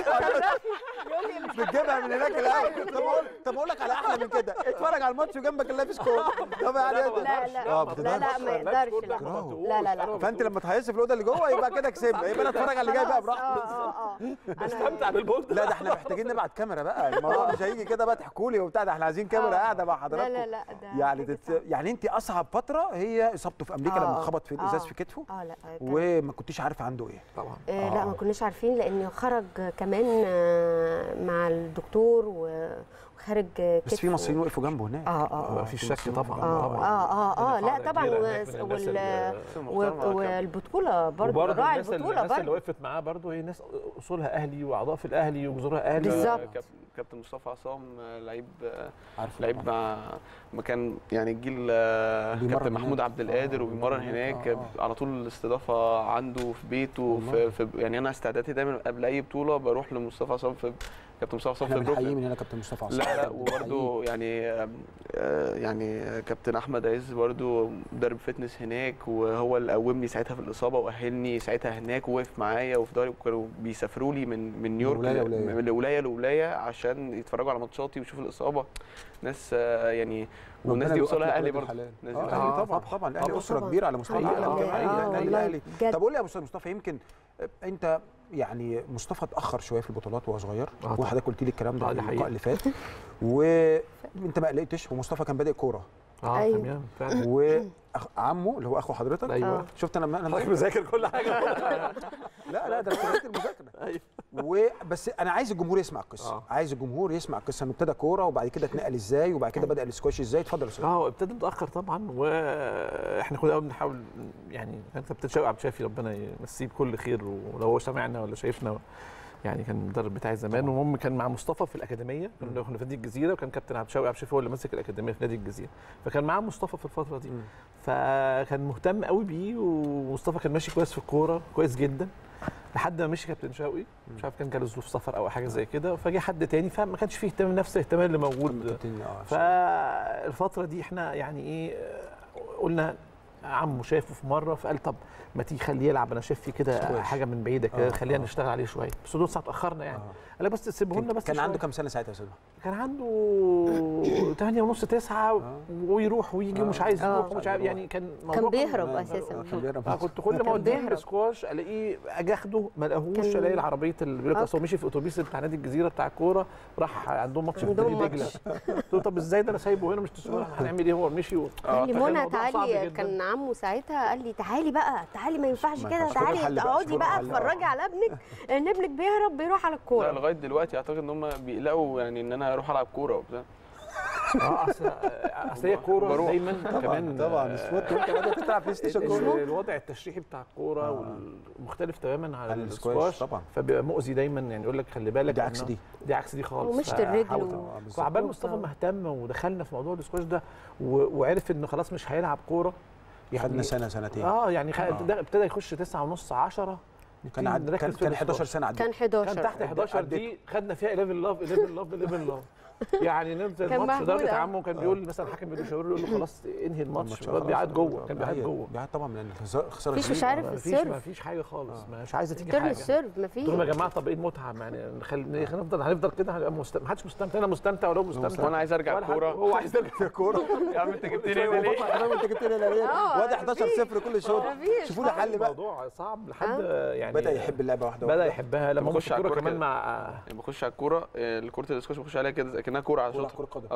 يقول لي مش بتجيبها من هناك الاول. طب اقول لك على احلى من كده، اتفرج على الماتش وجنبك اللايف سكور. طب يعني لا ما يقدرش. لا فانت لما تحيصي في الاوضه اللي جوه يبقى كده كسبنا، يبقى انا اتفرج على اللي جاي بقى براحتي. بستمتع بالبولد. لا ده احنا محتاجين نبعت كاميرا بقى، الموضوع مش هيجي كده بقى تحكوا لي وبتاع، ده احنا عايزين كاميرا قاعده مع حضراتكم. لا يعني انت اصعب فتره هي اصابته في امريكا لما خبط في الازاز في كتفه. لا وما كنتيش عارفه عنده ايه طبعا. لا ما كناش عارفين لانه خرج كمان مع الدكتور وخرج كتفه. بس في مصريين وقفوا جنبه هناك. في شك طبعا. لا طبعا. والبطوله برضه راعي البطوله. الناس اللي وقفت معاه برضه هي ناس اصولها اهلي واعضاء في الاهلي وجذورها اهلي بالظبط. كابتن مصطفى عصام لعيب مع مكان يعني الجيل كابتن محمود عبد القادر وبيمرن هناك على طول. الاستضافه عنده في بيته يعني انا استعداداتي دايما قبل اي بطوله بروح لمصطفى عصام كابتن مصطفى صلاح الدين بنحييه من هنا كابتن مصطفى عسل. لا وبرده يعني كابتن احمد عز برده مدرب فتنس هناك، وهو اللي قومني ساعتها في الاصابه واهلني ساعتها هناك، ووقف معايا وفي ضهري، وكانوا بيسافروا لي من نيويورك من ولايه لولايه عشان يتفرجوا على ماتشاتي ويشوفوا الاصابه. ناس يعني والناس دي وصلها اهلي برضه، الناس دي طبعا الاهلي اسره كبيره على مستوى العالم كمان الاهلي. طب قول لي يا استاذ مصطفى، يمكن انت يعني مصطفى اتاخر شويه في البطولات وهو صغير، وحضرتك قلت لي الكلام ده اللقاء اللي فات، وانت ما قلقتش، ومصطفى كان بادئ كوره ايوه فعلا، وعمه اللي هو اخو حضرتك ايوه شفت انا مذاكر كل حاجه لا ده كانت المذاكره ايوه. وبس انا عايز الجمهور يسمع القصه عايز الجمهور يسمع القصه، انه ابتدى كوره وبعد كده اتنقل ازاي، وبعد كده بدا الاسكواش ازاي. اتفضل يا استاذ. ابتدى متاخر طبعا، واحنا كنا قوي بنحاول يعني. انت بتتشوق عبد الشافي ربنا يمسيه بكل خير، ولو هو سمعنا ولا شايفنا يعني، كان المدرب بتاعي زمان. المهم كان مع مصطفى في الاكاديميه، كنا في نادي الجزيره، وكان كابتن عبد الشافي هو اللي ماسك الاكاديميه في نادي الجزيره، فكان معاه مصطفى في الفتره دي، فكان مهتم قوي بيه. ومصطفى كان ماشي كويس في الكوره، كويس جدا، لحد ما مشي كابتن شوقي، مش عارف كان له ظروف سفر او حاجه زي كده، فجه حد تاني، فما كانش فيه اهتمام نفس الاهتمام اللي موجود. فالفتره دي احنا يعني ايه قلنا، عمه شافه في مره فقال طب ما تيجي خليه يلعب، انا شايف فيه كده حاجه من بعيده كده، خلينا نشتغل عليه شويه. بس دول ساعه اتاخرنا يعني، قال بس سيبه لنا بس. كان عنده كام سنه ساعتها يا استاذ؟ كان عنده 8.5 9 ويروح ويجي ومش عايز يروح ومش عارف يعني. كان بيهرب اساسا، كنت كل ما اوديه الاسكواش الاقيه اجي اخده ما الاقيهوش، الاقي العربيه اللي بيقول لك اصل هو مشي في اتوبيس بتاع نادي الجزيره بتاع الكوره، راح عندهم ماتش في دجله. قلت له طب ازاي ده انا سايبه هنا مش تسوق، هنعمل ايه هو مشي. منى تعالي كان عمه ساعتها قال لي تعالي بقى، تعالي ما ينفعش كده، تعالي اقعدي بقى اتفرجي على ابنك، ان ابنك بيهرب بيروح على الكوره. لغايه دلوقتي اعتقد ان هم بيقلقوا يعني ان انا اروح العب كوره وبتاع. اصل هي كوره دايما كمان طبعا السواد، وانت بدات تلعب بلاي ستيشن الوضع التشريحي بتاع الكوره مختلف تماما عن السكواش طبعا، فبيبقى مؤذي دايما يعني، يقول لك خلي بالك دي عكس دي خالص، ومشط الرجل. فعبال مصطفى ما اهتم ودخلنا في موضوع السكواش ده، وعرف انه خلاص مش هيلعب كوره يعني، خدنا سنه سنتين يعني ده ابتدى يخش 9.5 10، كان 11 سنه عدت، كان تحت 11 دي خدنا فيها 11 لاف يعني. نمت الماتش درجه عمه كان بيقول مثلا الحكم بيشاور له يقول له خلاص انهي الماتش، بيقعد جوه، كان بيقعد جوه طبعا لان خساره مش عارف السيرف، مفيش حاجه خالص، مش عايزه تيجي حاجه السيرف مفيش. يا جماعه طب ايه المتعه يعني، هنفضل كده، هنبقى محدش مستمتع، انا مستمتع ولا مستمتع، وانا عايز ارجع الكوره هو عايز يرجع الكوره. يا عم انت جبت لي ليه؟ انت جبت لي ليه؟ وادي 11-0 كل شوط، شوفوا لي حل بقى. الموضوع صعب لحد يعني بدا يحب اللعبه واحده، بدا يحبها لما بخش على الكوره كمان، مع بخش على الكوره الكوره الاسكواش بخش عليها كده كأنها كوره على شوط، كوره قدم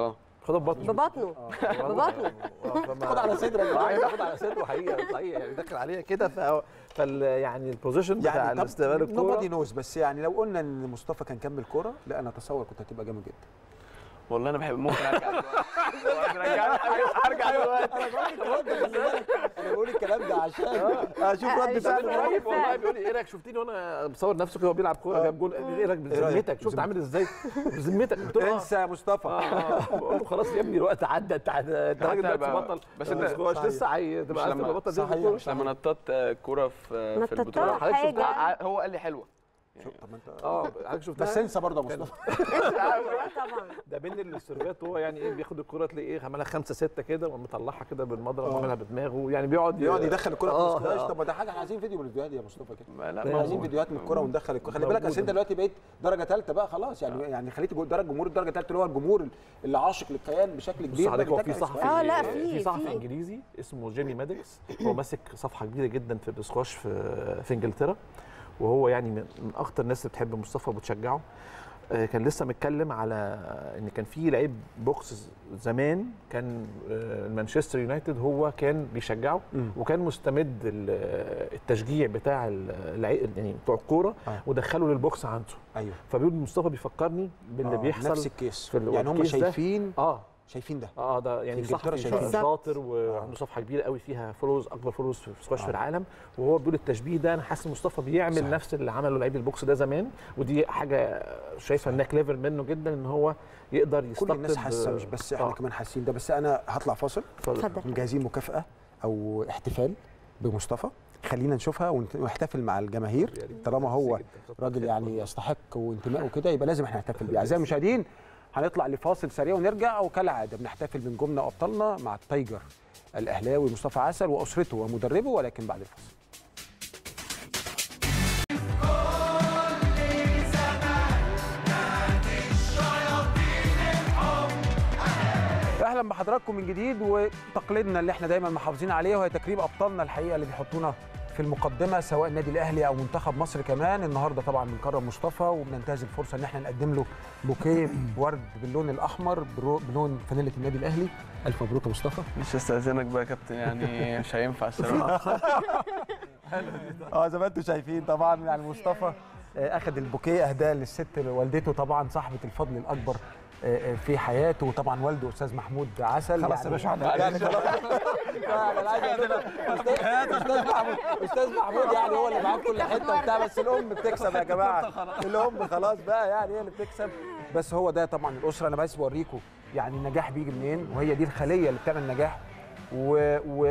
خدها ببطنه خدها على صدره، عايز اخد على صدره حقيقه يعني، داخل عليها كده. يعني البوزيشن بتاع الاستقبال الكوره نودي نوز. بس يعني لو قلنا ان مصطفى كان كمل كوره، لا انا اتصور كنت هتبقى جامد جدا والله. انا بحب ممكن ارجع دلوقتي، انا بقول الكلام ده عشان اشوف رد فعله قريب. والله بيقول لي ايه رايك، شفتيني وانا بصور نفسي كده وهو بيلعب كوره جاب جول، ايه رايك بذمتك شفت عامل ازاي بذمتك؟ انسى يا مصطفى، بقول له خلاص يا ابني الوقت عدى، انت راجل دلوقتي بطل، بس انت لسه تبقى بطل زي الكوره. لما نططت الكوره في البطوله هو قال لي حلوه، طب انت حضرتك شفتها، بس انسى برضه يا مصطفى طبعا ده بين السيرفات، هو يعني ايه بياخد الكوره تلاقي ايه عملها 5-6 كده، ومطلعها كده بالمضرب وعملها بدماغه يعني، بيقعد يدخل الكوره في الاسكواش. طب ما ده حاجه، عايزين فيديو من الفيديوهات يا مصطفى كده، لا عايزين فيديوهات من الكوره وندخل الكوره. خلي بالك اصل انت دلوقتي بقيت درجه ثالثه بقى خلاص يعني يعني خليت جمهور الدرجه الثالثه، اللي هو الجمهور اللي عاشق للكيان بشكل كبير. هو في صحفي لا في صحفي انجليزي اسمه جيمي مادكس، هو ماسك صفحه كبيره جدا في الاسكواش في انجلترا، وهو يعني من اكتر الناس اللي بتحب مصطفى وبتشجعه. كان لسه متكلم على ان كان في لعيب بوكس زمان، كان مانشستر يونايتد هو كان بيشجعه، وكان مستمد التشجيع بتاع يعني بتوع الكوره، ودخله للبوكس عنده. ايوه فبيقول مصطفى بيفكرني باللي بيحصل نفس الكيس يعني، هم شايفين شايفين ده ده يعني صحفي شاطر وعنده صفحه كبيره قوي فيها فولوز، اكبر فولوز في سكواش في العالم، وهو بيقول التشبيه ده انا حاسس مصطفى بيعمل نفس اللي عمله لعيب البوكس ده زمان، ودي حاجه شايفها انها كليفر منه جدا، ان هو يقدر يستقطب. كل الناس حاسه، مش بس احنا كمان حاسين ده. بس انا هطلع فاصل، مجهزين مكافاه او احتفال بمصطفى خلينا نشوفها ونحتفل مع الجماهير. طالما هو راجل يعني يستحق وانتمائه كده يبقى لازم نحتفل بيه. اعزائي المشاهدين هنطلع لفاصل سريع ونرجع، وكالعاده بنحتفل من جمله ابطالنا مع التايجر الاهلاوي مصطفى عسل واسرته ومدربه، ولكن بعد الفاصل. اهلا بحضراتكم من جديد، وتقليدنا اللي احنا دايما محافظين عليه وهي تكريم ابطالنا الحقيقه اللي بيحطونا في المقدمه سواء النادي الاهلي او منتخب مصر. كمان النهارده طبعا بنكرم مصطفى وبننتهز الفرصه ان احنا نقدم له بوكيه ورد باللون الاحمر بلون فانيله النادي الاهلي. الف مبروك يا مصطفى. مش هستاذنك بقى يا كابتن، يعني مش هينفع الصراحه. زي ما انتم شايفين طبعا يعني مصطفى اخذ البوكيه اهداه للست والدته طبعا صاحبه الفضل الاكبر في حياته، وطبعا والده استاذ محمود عسل. خلاص يا باشا يعني خلاص استاذ محمود يعني هو اللي معاه كل حته وبتاع، بس الام بتكسب يا جماعه، الام خلاص بقى يعني هي اللي بتكسب. بس هو ده طبعا الاسره. انا بس بوريكم يعني النجاح بيجي منين، وهي دي الخليه اللي بتعمل نجاح،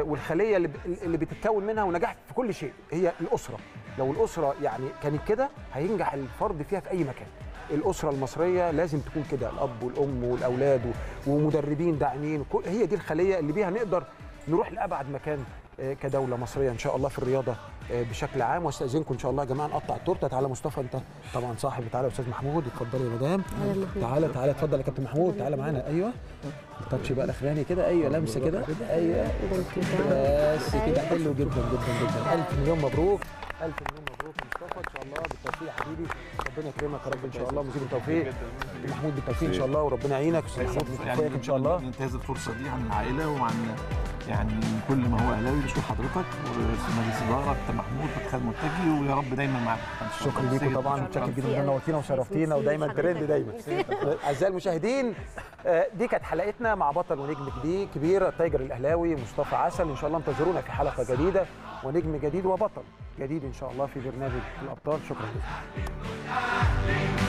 والخليه اللي بتتكون منها ونجاح في كل شيء هي الاسره. لو الاسره يعني كانت كده هينجح الفرد فيها في اي مكان. الأسرة المصرية لازم تكون كده، الأب والأم والأولاد ومدربين داعمين، هي دي الخلية اللي بيها نقدر نروح لأبعد مكان كدولة مصرية إن شاء الله في الرياضة بشكل عام. واستأذنكم إن شاء الله يا جماعة نقطع التورتة. تعالى مصطفى أنت طبعا صاحب، تعالى أستاذ محمود اتفضل يا مدام، تعالى تعالى اتفضل يا كابتن محمود، تعالى معانا. أيوه التاتش بقى الأخراني كده، أيوه لمسة كده، أيوه بس كده حلو جدا جدا جدا. ألف مليون مبروك، ألف مليون مبروك مصطفى، إن شاء الله بالتوفيق يا حبيبي، ربنا يكرمك يا رب إن شاء الله، ومزيد التوفيق محمود بالتوفيق إن شاء الله، وربنا يعينك أستاذ محمود إن شاء الله. ننتهز الفرصة دي عن العائلة وعن يعني كل ما هو أهلاوي بيشكر حضرتك ومجلس إدارة محمود واتخاذ منتجي، ويا رب دايما معاك. شكرا ليكم طبعا، متشكر جدا، نورتينا وشرفتينا ودايما ترند دايما. أعزائي المشاهدين دي كانت حلقتنا مع بطل ونجم كبير التايجر الأهلاوي مصطفى عسل. إن شاء الله انتظرونا في حلقة جديدة ونجم جديد وبطل جديد إن شاء الله في برنامج الأبطال. شكرا لكم.